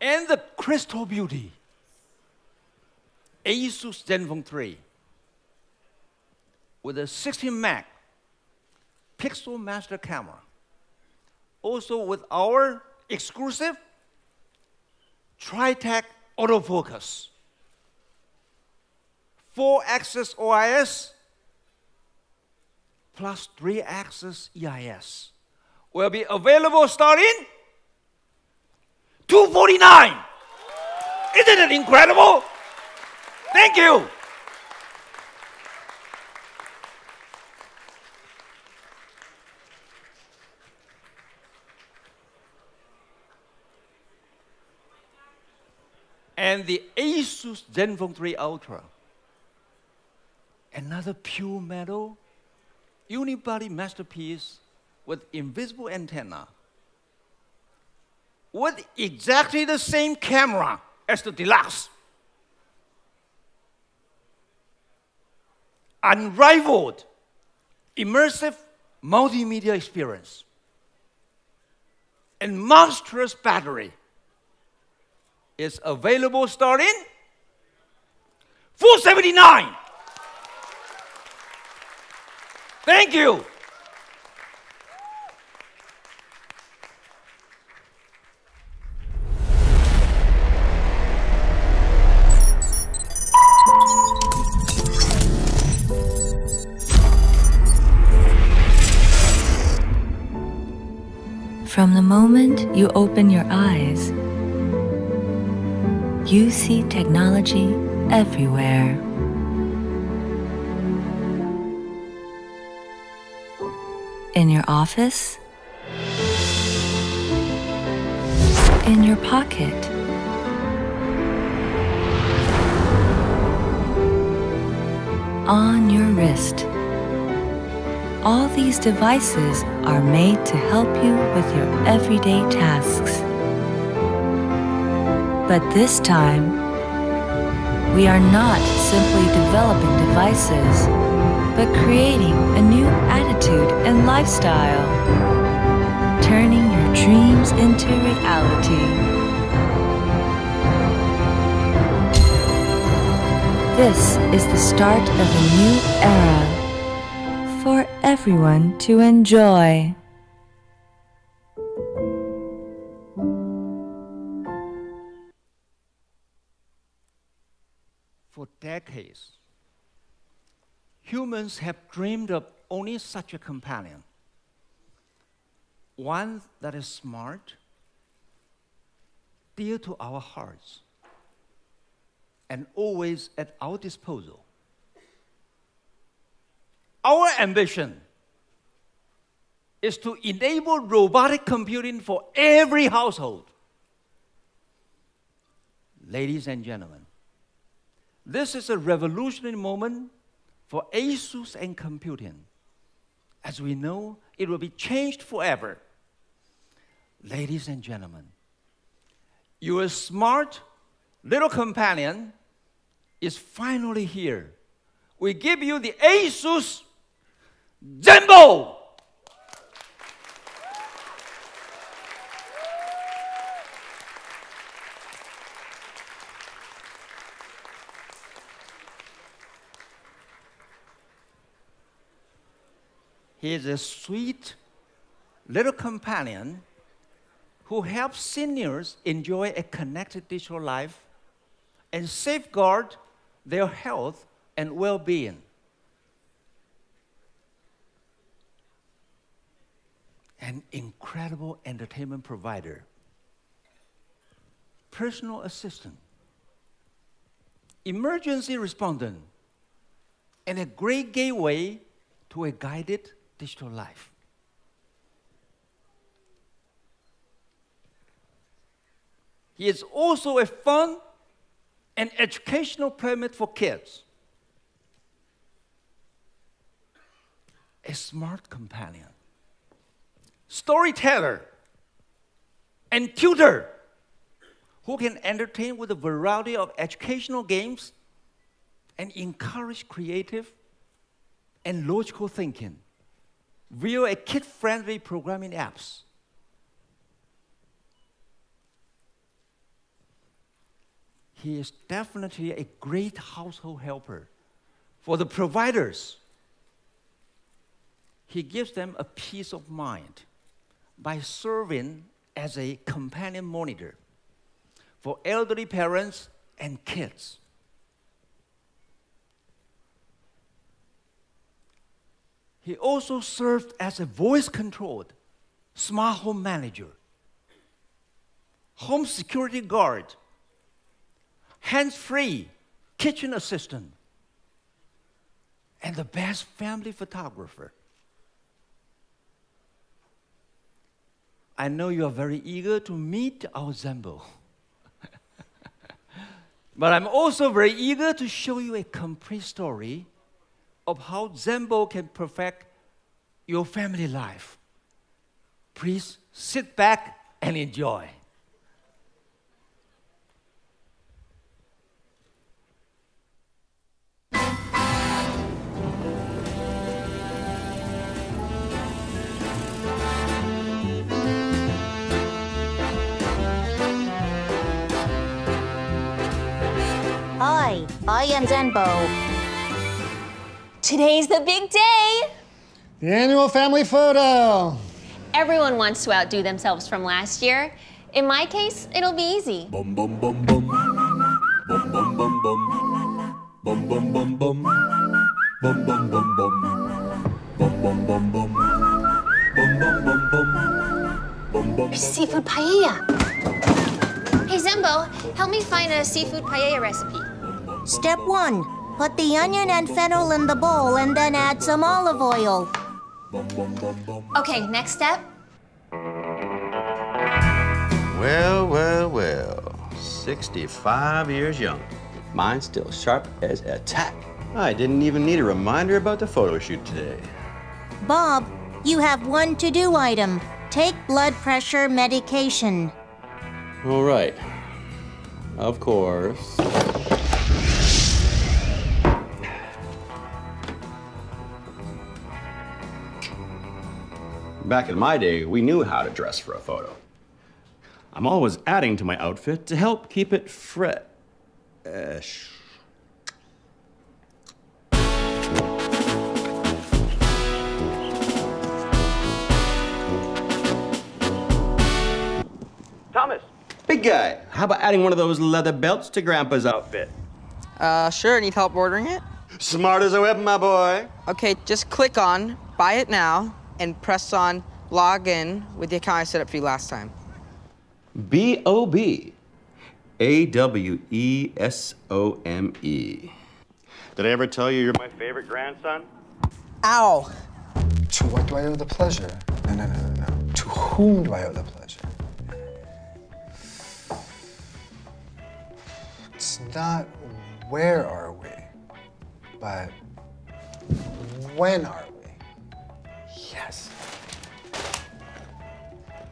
And the crystal beauty, ASUS Zenfone 3 with a 16 Mac PixelMaster camera, also with our exclusive Tri-Tech autofocus, 4-axis OIS plus 3-axis EIS, will be available starting $249. Isn't it incredible? Thank you. And the ASUS Zenfone 3 Ultra, another pure metal unibody masterpiece with invisible antenna, with exactly the same camera as the Deluxe. Unrivaled immersive multimedia experience and monstrous battery is available starting $479. Thank you. From the moment you open your eyes, you see technology everywhere. In your office, in your pocket, on your wrist. All these devices are made to help you with your everyday tasks. But this time, we are not simply developing devices, but creating a new attitude and lifestyle, turning your dreams into reality. This is the start of a new era for everyone to enjoy. Decades, humans have dreamed of only such a companion, one that is smart, dear to our hearts, and always at our disposal. Our ambition is to enable robotic computing for every household. Ladies and gentlemen, this is a revolutionary moment for ASUS and computing. As we know, it will be changed forever. Ladies and gentlemen, your smart little companion is finally here. We give you the ASUS Zenbo! He is a sweet little companion who helps seniors enjoy a connected digital life and safeguard their health and well-being. An incredible entertainment provider, personal assistant, emergency respondent, and a great gateway to a guided digital life. He is also a fun and educational playmate for kids. A smart companion, storyteller, and tutor who can entertain with a variety of educational games and encourage creative and logical thinking via a kid-friendly programming apps. He is definitely a great household helper for the providers. He gives them a peace of mind by serving as a companion monitor for elderly parents and kids. He also served as a voice-controlled smart home manager, home security guard, hands-free kitchen assistant, and the best family photographer. I know you are very eager to meet our Zenbo, but I'm also very eager to show you a complete story of how Zenbo can perfect your family life. Please sit back and enjoy. Hi, I am Zenbo. Today's the big day! The annual family photo! Everyone wants to outdo themselves from last year. In my case, it'll be easy. Boom, boom, boom, boom. Boom, boom, boom, boom. Boom, boom, boom, boom. Boom, boom, boom, boom. Boom, boom, boom, boom. Boom, boom, boom, boom. Seafood paella. Hey, Zenbo, help me find a seafood paella recipe. Step one, put the onion and fennel in the bowl and then add some olive oil. Okay, next step. Well, well, well, 65 years young. Mine's still sharp as a tack. I didn't even need a reminder about the photo shoot today. Bob, you have one to-do item. Take blood pressure medication. All right. Of course. Back in my day, we knew how to dress for a photo. I'm always adding to my outfit to help keep it fresh. Thomas, big guy, how about adding one of those leather belts to Grandpa's outfit? Sure, need help ordering it? Smart as a whip, my boy. Okay, just click on buy it now and press on log in with the account I set up for you last time. B-O-B, A-W-E-S-O-M-E. Did I ever tell you you're my favorite grandson? Ow. To what do I owe the pleasure? No. To whom do I owe the pleasure? It's not where are we, but when are we? Yes.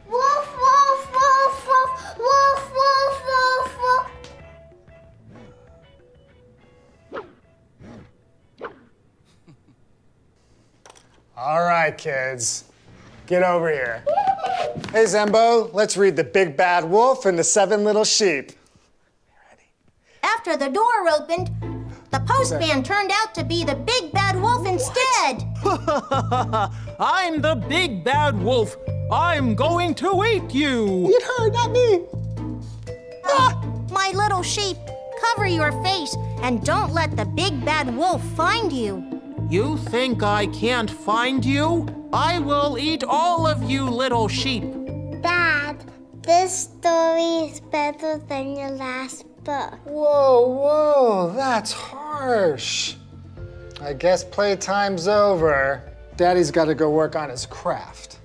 Woof, woof, woof, woof, woof, woof, woof, woof. All right, kids, get over here. Hey, Zenbo, let's read The Big Bad Wolf and the Seven Little Sheep. After the door opened, the postman turned out to be the Big Bad Wolf instead. I'm the Big Bad Wolf. I'm going to eat you. Eat her, not me. Ah! My little sheep, cover your face and don't let the Big Bad Wolf find you. You think I can't find you? I will eat all of you little sheep. Dad, this story is better than your last book. Whoa, that's harsh. I guess playtime's over. Daddy's got to go work on his craft.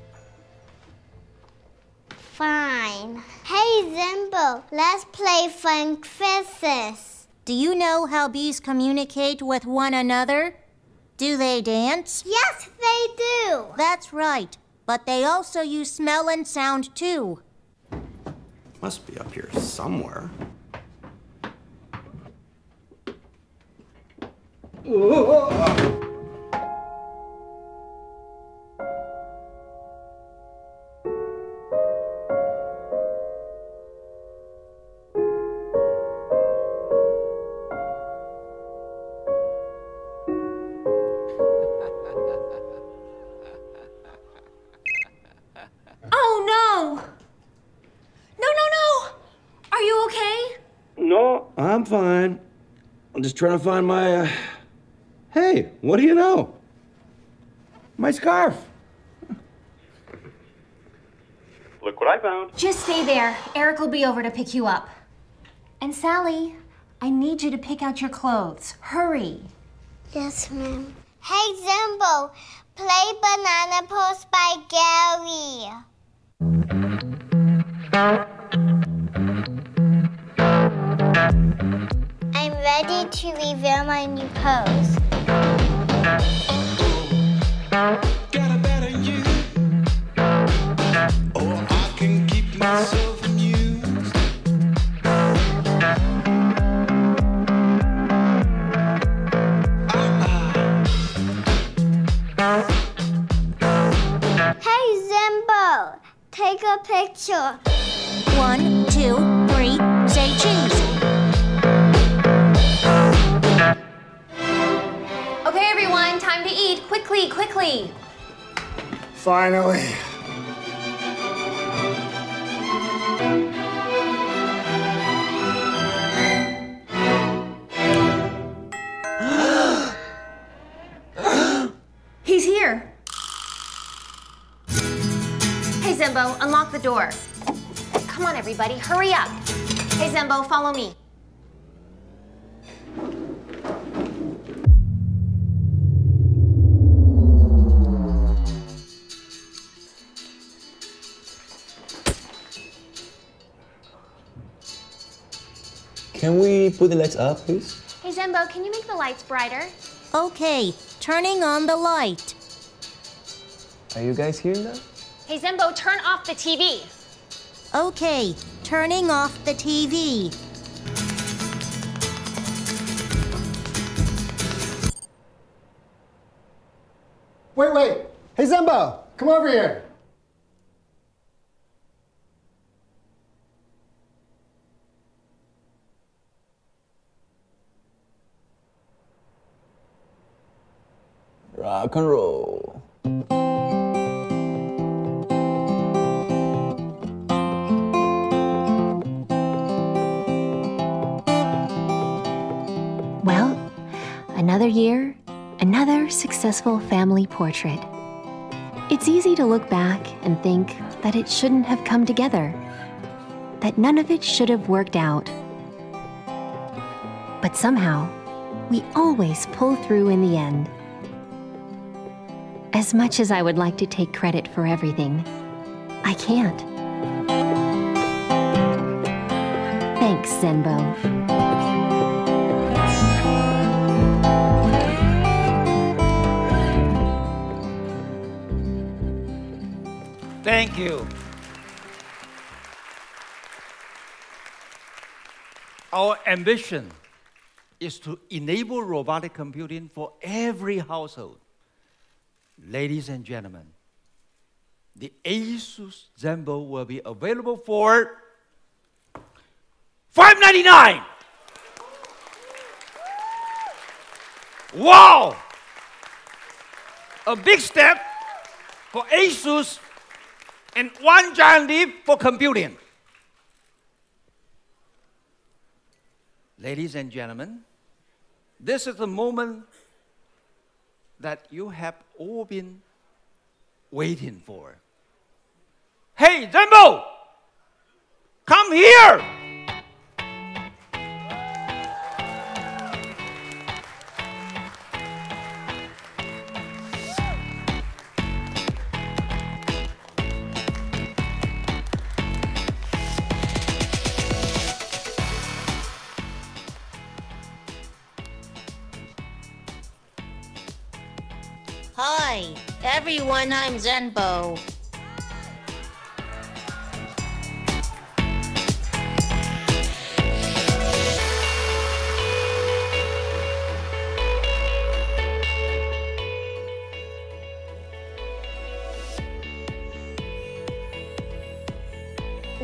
Fine. Hey, Zenbo, let's play Fun Quizzes. Do you know how bees communicate with one another? Do they dance? Yes, they do. That's right. But they also use smell and sound, too. Must be up here somewhere. Oh, no. No. Are you okay? No, I'm fine. I'm just trying to find my, Hey, what do you know? My scarf. Look what I found. Just stay there. Eric will be over to pick you up. And Sally, I need you to pick out your clothes. Hurry. Yes, ma'am. Hey, Zenbo, play Banana Post by Gary. I'm ready to reveal my new pose. Got a better you. Oh, I can keep myself amused. Hey, Zenbo, take a picture. 1, 2, 3, say cheese. Okay, everyone, time to eat. Quickly. Finally. He's here. Hey, Zenbo, Zenbo, unlock the door. Come on, everybody, hurry up. Hey, Zenbo, follow me. Can we put the lights up, please? Hey, Zenbo, can you make the lights brighter? Okay, turning on the light. Are you guys hearing that? Hey, Zenbo, turn off the TV. Okay, turning off the TV. Wait. Hey, Zenbo, come over here. Rock and roll. Well, another year, another successful family portrait. It's easy to look back and think that it shouldn't have come together, that none of it should have worked out. But somehow, we always pull through in the end. As much as I would like to take credit for everything, I can't. Thanks, Zenbo. Thank you. Our ambition is to enable robotic computing for every household. Ladies and gentlemen, the ASUS Zenbo will be available for $599. Wow! A big step for ASUS and one giant leap for computing. Ladies and gentlemen, this is the moment that you have all been waiting for. Hey, Zenbo! Come here! Hi, everyone, I'm Zenbo.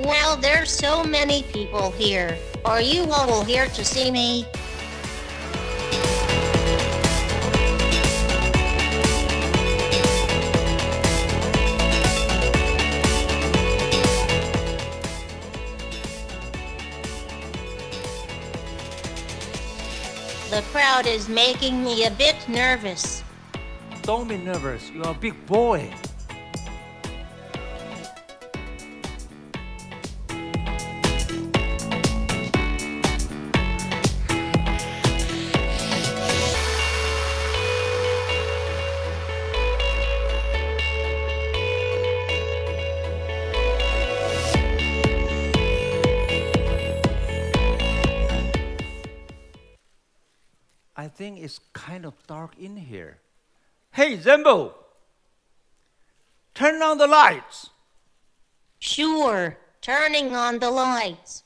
Well, there's so many people here. Are you all here to see me? The crowd is making me a bit nervous. Don't be nervous, you're a big boy. I think it's kind of dark in here. Hey, Zenbo, turn on the lights. Sure, turning on the lights.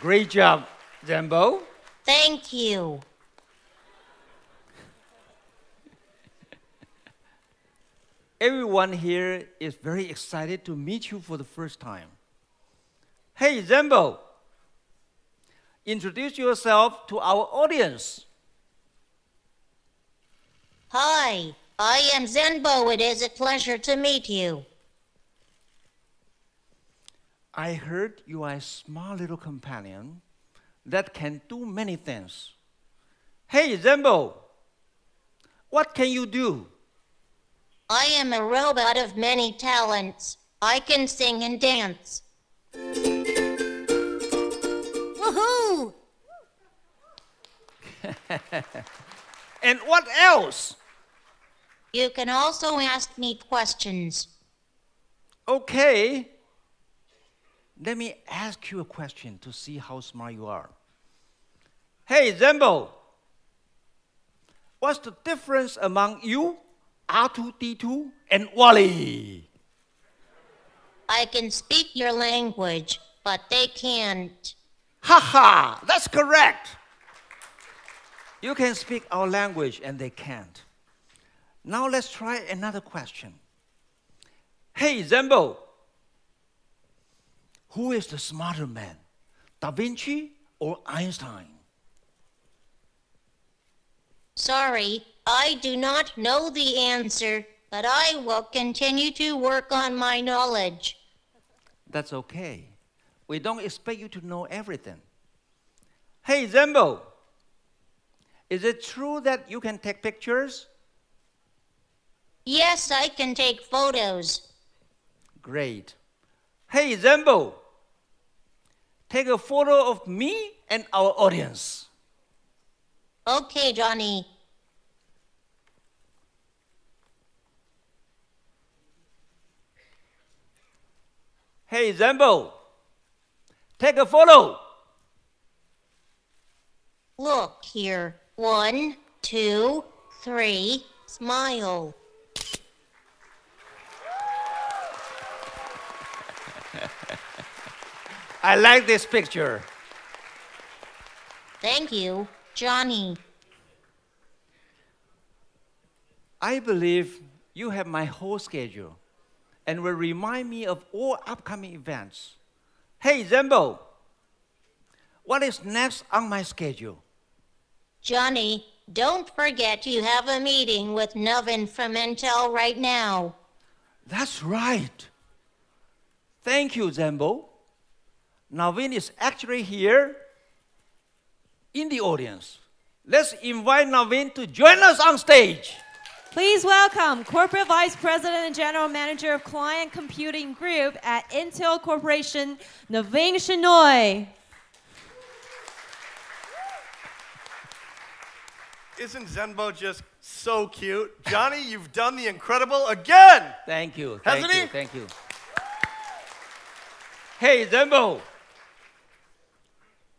Great job, Zenbo. Thank you. Everyone here is very excited to meet you for the first time. Hey, Zenbo, introduce yourself to our audience. Hi, I am Zenbo. It is a pleasure to meet you. I heard you are a smart little companion that can do many things. Hey, Zenbo, What can you do? I am a robot of many talents. I can sing and dance. Woohoo! And what else? You can also ask me questions. Okay. Let me ask you a question to see how smart you are. Hey, Zenbo, what's the difference among you, R2-D2, and Wally? I can speak your language, but they can't. Ha-ha, that's correct. You can speak our language, and they can't. Now let's try another question. Hey, Zenbo, who is the smarter man, Da Vinci or Einstein? Sorry, I do not know the answer, but I will continue to work on my knowledge. That's okay. We don't expect you to know everything. Hey, Zenbo, is it true that you can take pictures? Yes, I can take photos. Great. Hey, Zenbo, take a photo of me and our audience. Okay, Johnny. Hey, Zenbo, take a photo. Look here. 1, 2, 3, smile. I like this picture. Thank you, Johnny. I believe you have my whole schedule and will remind me of all upcoming events. Hey, Zenbo, what is next on my schedule? Johnny, don't forget you have a meeting with Nevin from Intel right now. That's right. Thank you, Zenbo. Navin is actually here in the audience. Let's invite Navin to join us on stage. Please welcome Corporate Vice President and General Manager of Client Computing Group at Intel Corporation, Navin Shenoy. Isn't Zenbo just so cute? Johnny, you've done the incredible again. Thank you. Hasn't he? Thank you. Hey, Zenbo.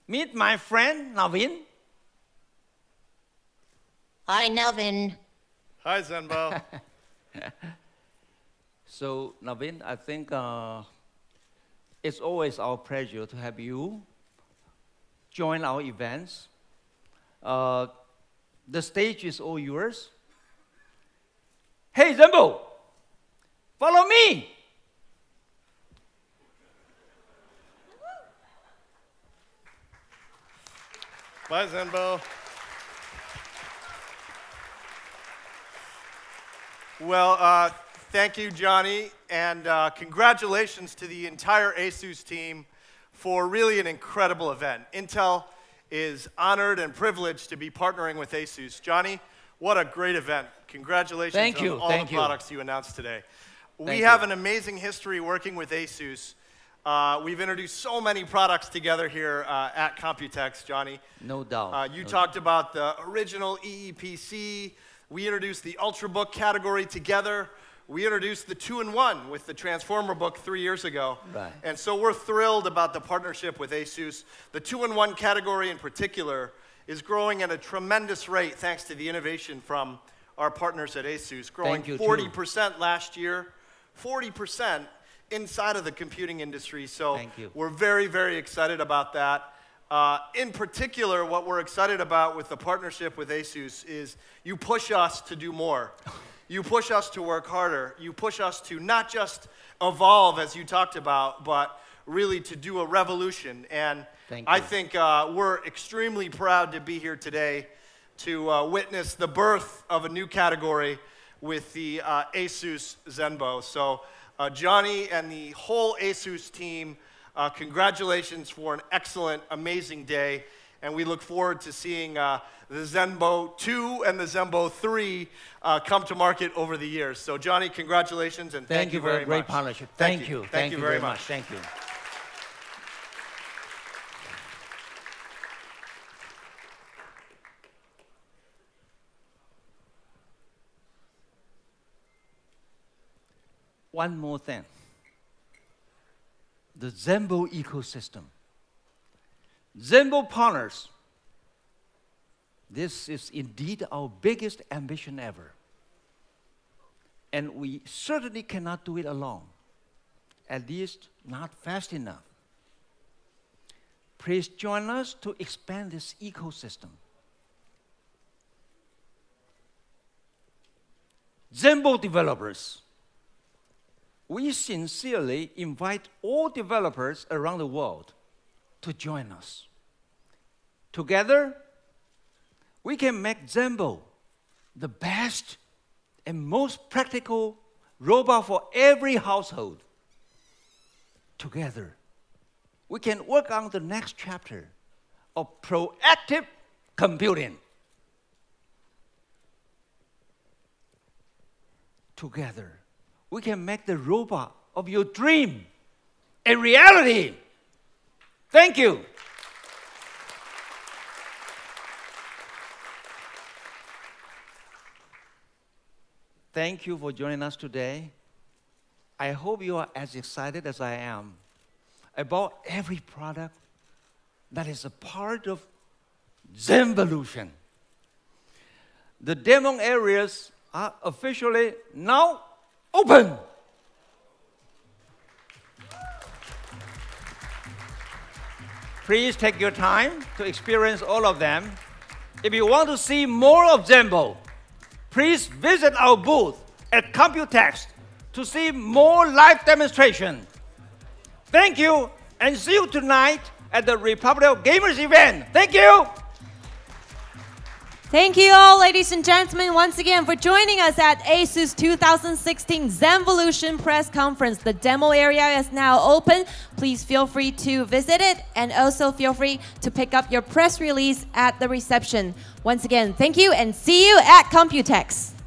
Meet my friend, Navin. Hi, Navin. Hi, Zenbo. So, Navin, I think it's always our pleasure to have you join our events. The stage is all yours. Hey, Zenbo, follow me. Bye, Zenbo. Well, thank you, Johnny, and congratulations to the entire ASUS team for really an incredible event. Intel is honored and privileged to be partnering with ASUS. Johnny, what a great event. Congratulations on all the products you announced today. We have an amazing history working with ASUS. We've introduced so many products together here at Computex, Johnny. No doubt. You talked about the original EEPC. We introduced the Ultrabook category together. We introduced the 2-in-1 with the Transformer book 3 years ago. Right. And so we're thrilled about the partnership with ASUS. The 2-in-1 category in particular is growing at a tremendous rate thanks to the innovation from our partners at ASUS, growing 40% last year, 40%. Inside of the computing industry, so we're very, very excited about that. In particular, what we're excited about with the partnership with ASUS is you push us to do more. You push us to work harder. You push us to not just evolve, as you talked about, but really to do a revolution. And I think we're extremely proud to be here today to witness the birth of a new category with the ASUS Zenbo. So, Johnny and the whole ASUS team, congratulations for an excellent, amazing day. and we look forward to seeing the Zenbo 2 and the Zenbo 3 come to market over the years. So Johnny, congratulations, and thank you very much. Thank you for a great partnership. Thank you. Thank you very much. Thank you. One more thing. The Zenbo ecosystem. Zenbo partners. This is indeed our biggest ambition ever. And we certainly cannot do it alone, at least not fast enough. Please join us to expand this ecosystem. Zenbo developers. We sincerely invite all developers around the world to join us. Together, we can make Zenbo the best and most practical robot for every household. Together, we can work on the next chapter of proactive computing. Together, we can make the robot of your dream a reality. Thank you. Thank you for joining us today. I hope you are as excited as I am about every product that is a part of Zenvolution. The demo areas are officially now open. Please take your time to experience all of them. If you want to see more of Zenbo, please visit our booth at Computex to see more live demonstration. Thank you, and see you tonight at the Republic of Gamers event. Thank you. Thank you all, ladies and gentlemen, once again for joining us at ASUS 2016 Zenvolution Press Conference. The demo area is now open. Please feel free to visit it, and also feel free to pick up your press release at the reception. Once again, thank you, and see you at Computex.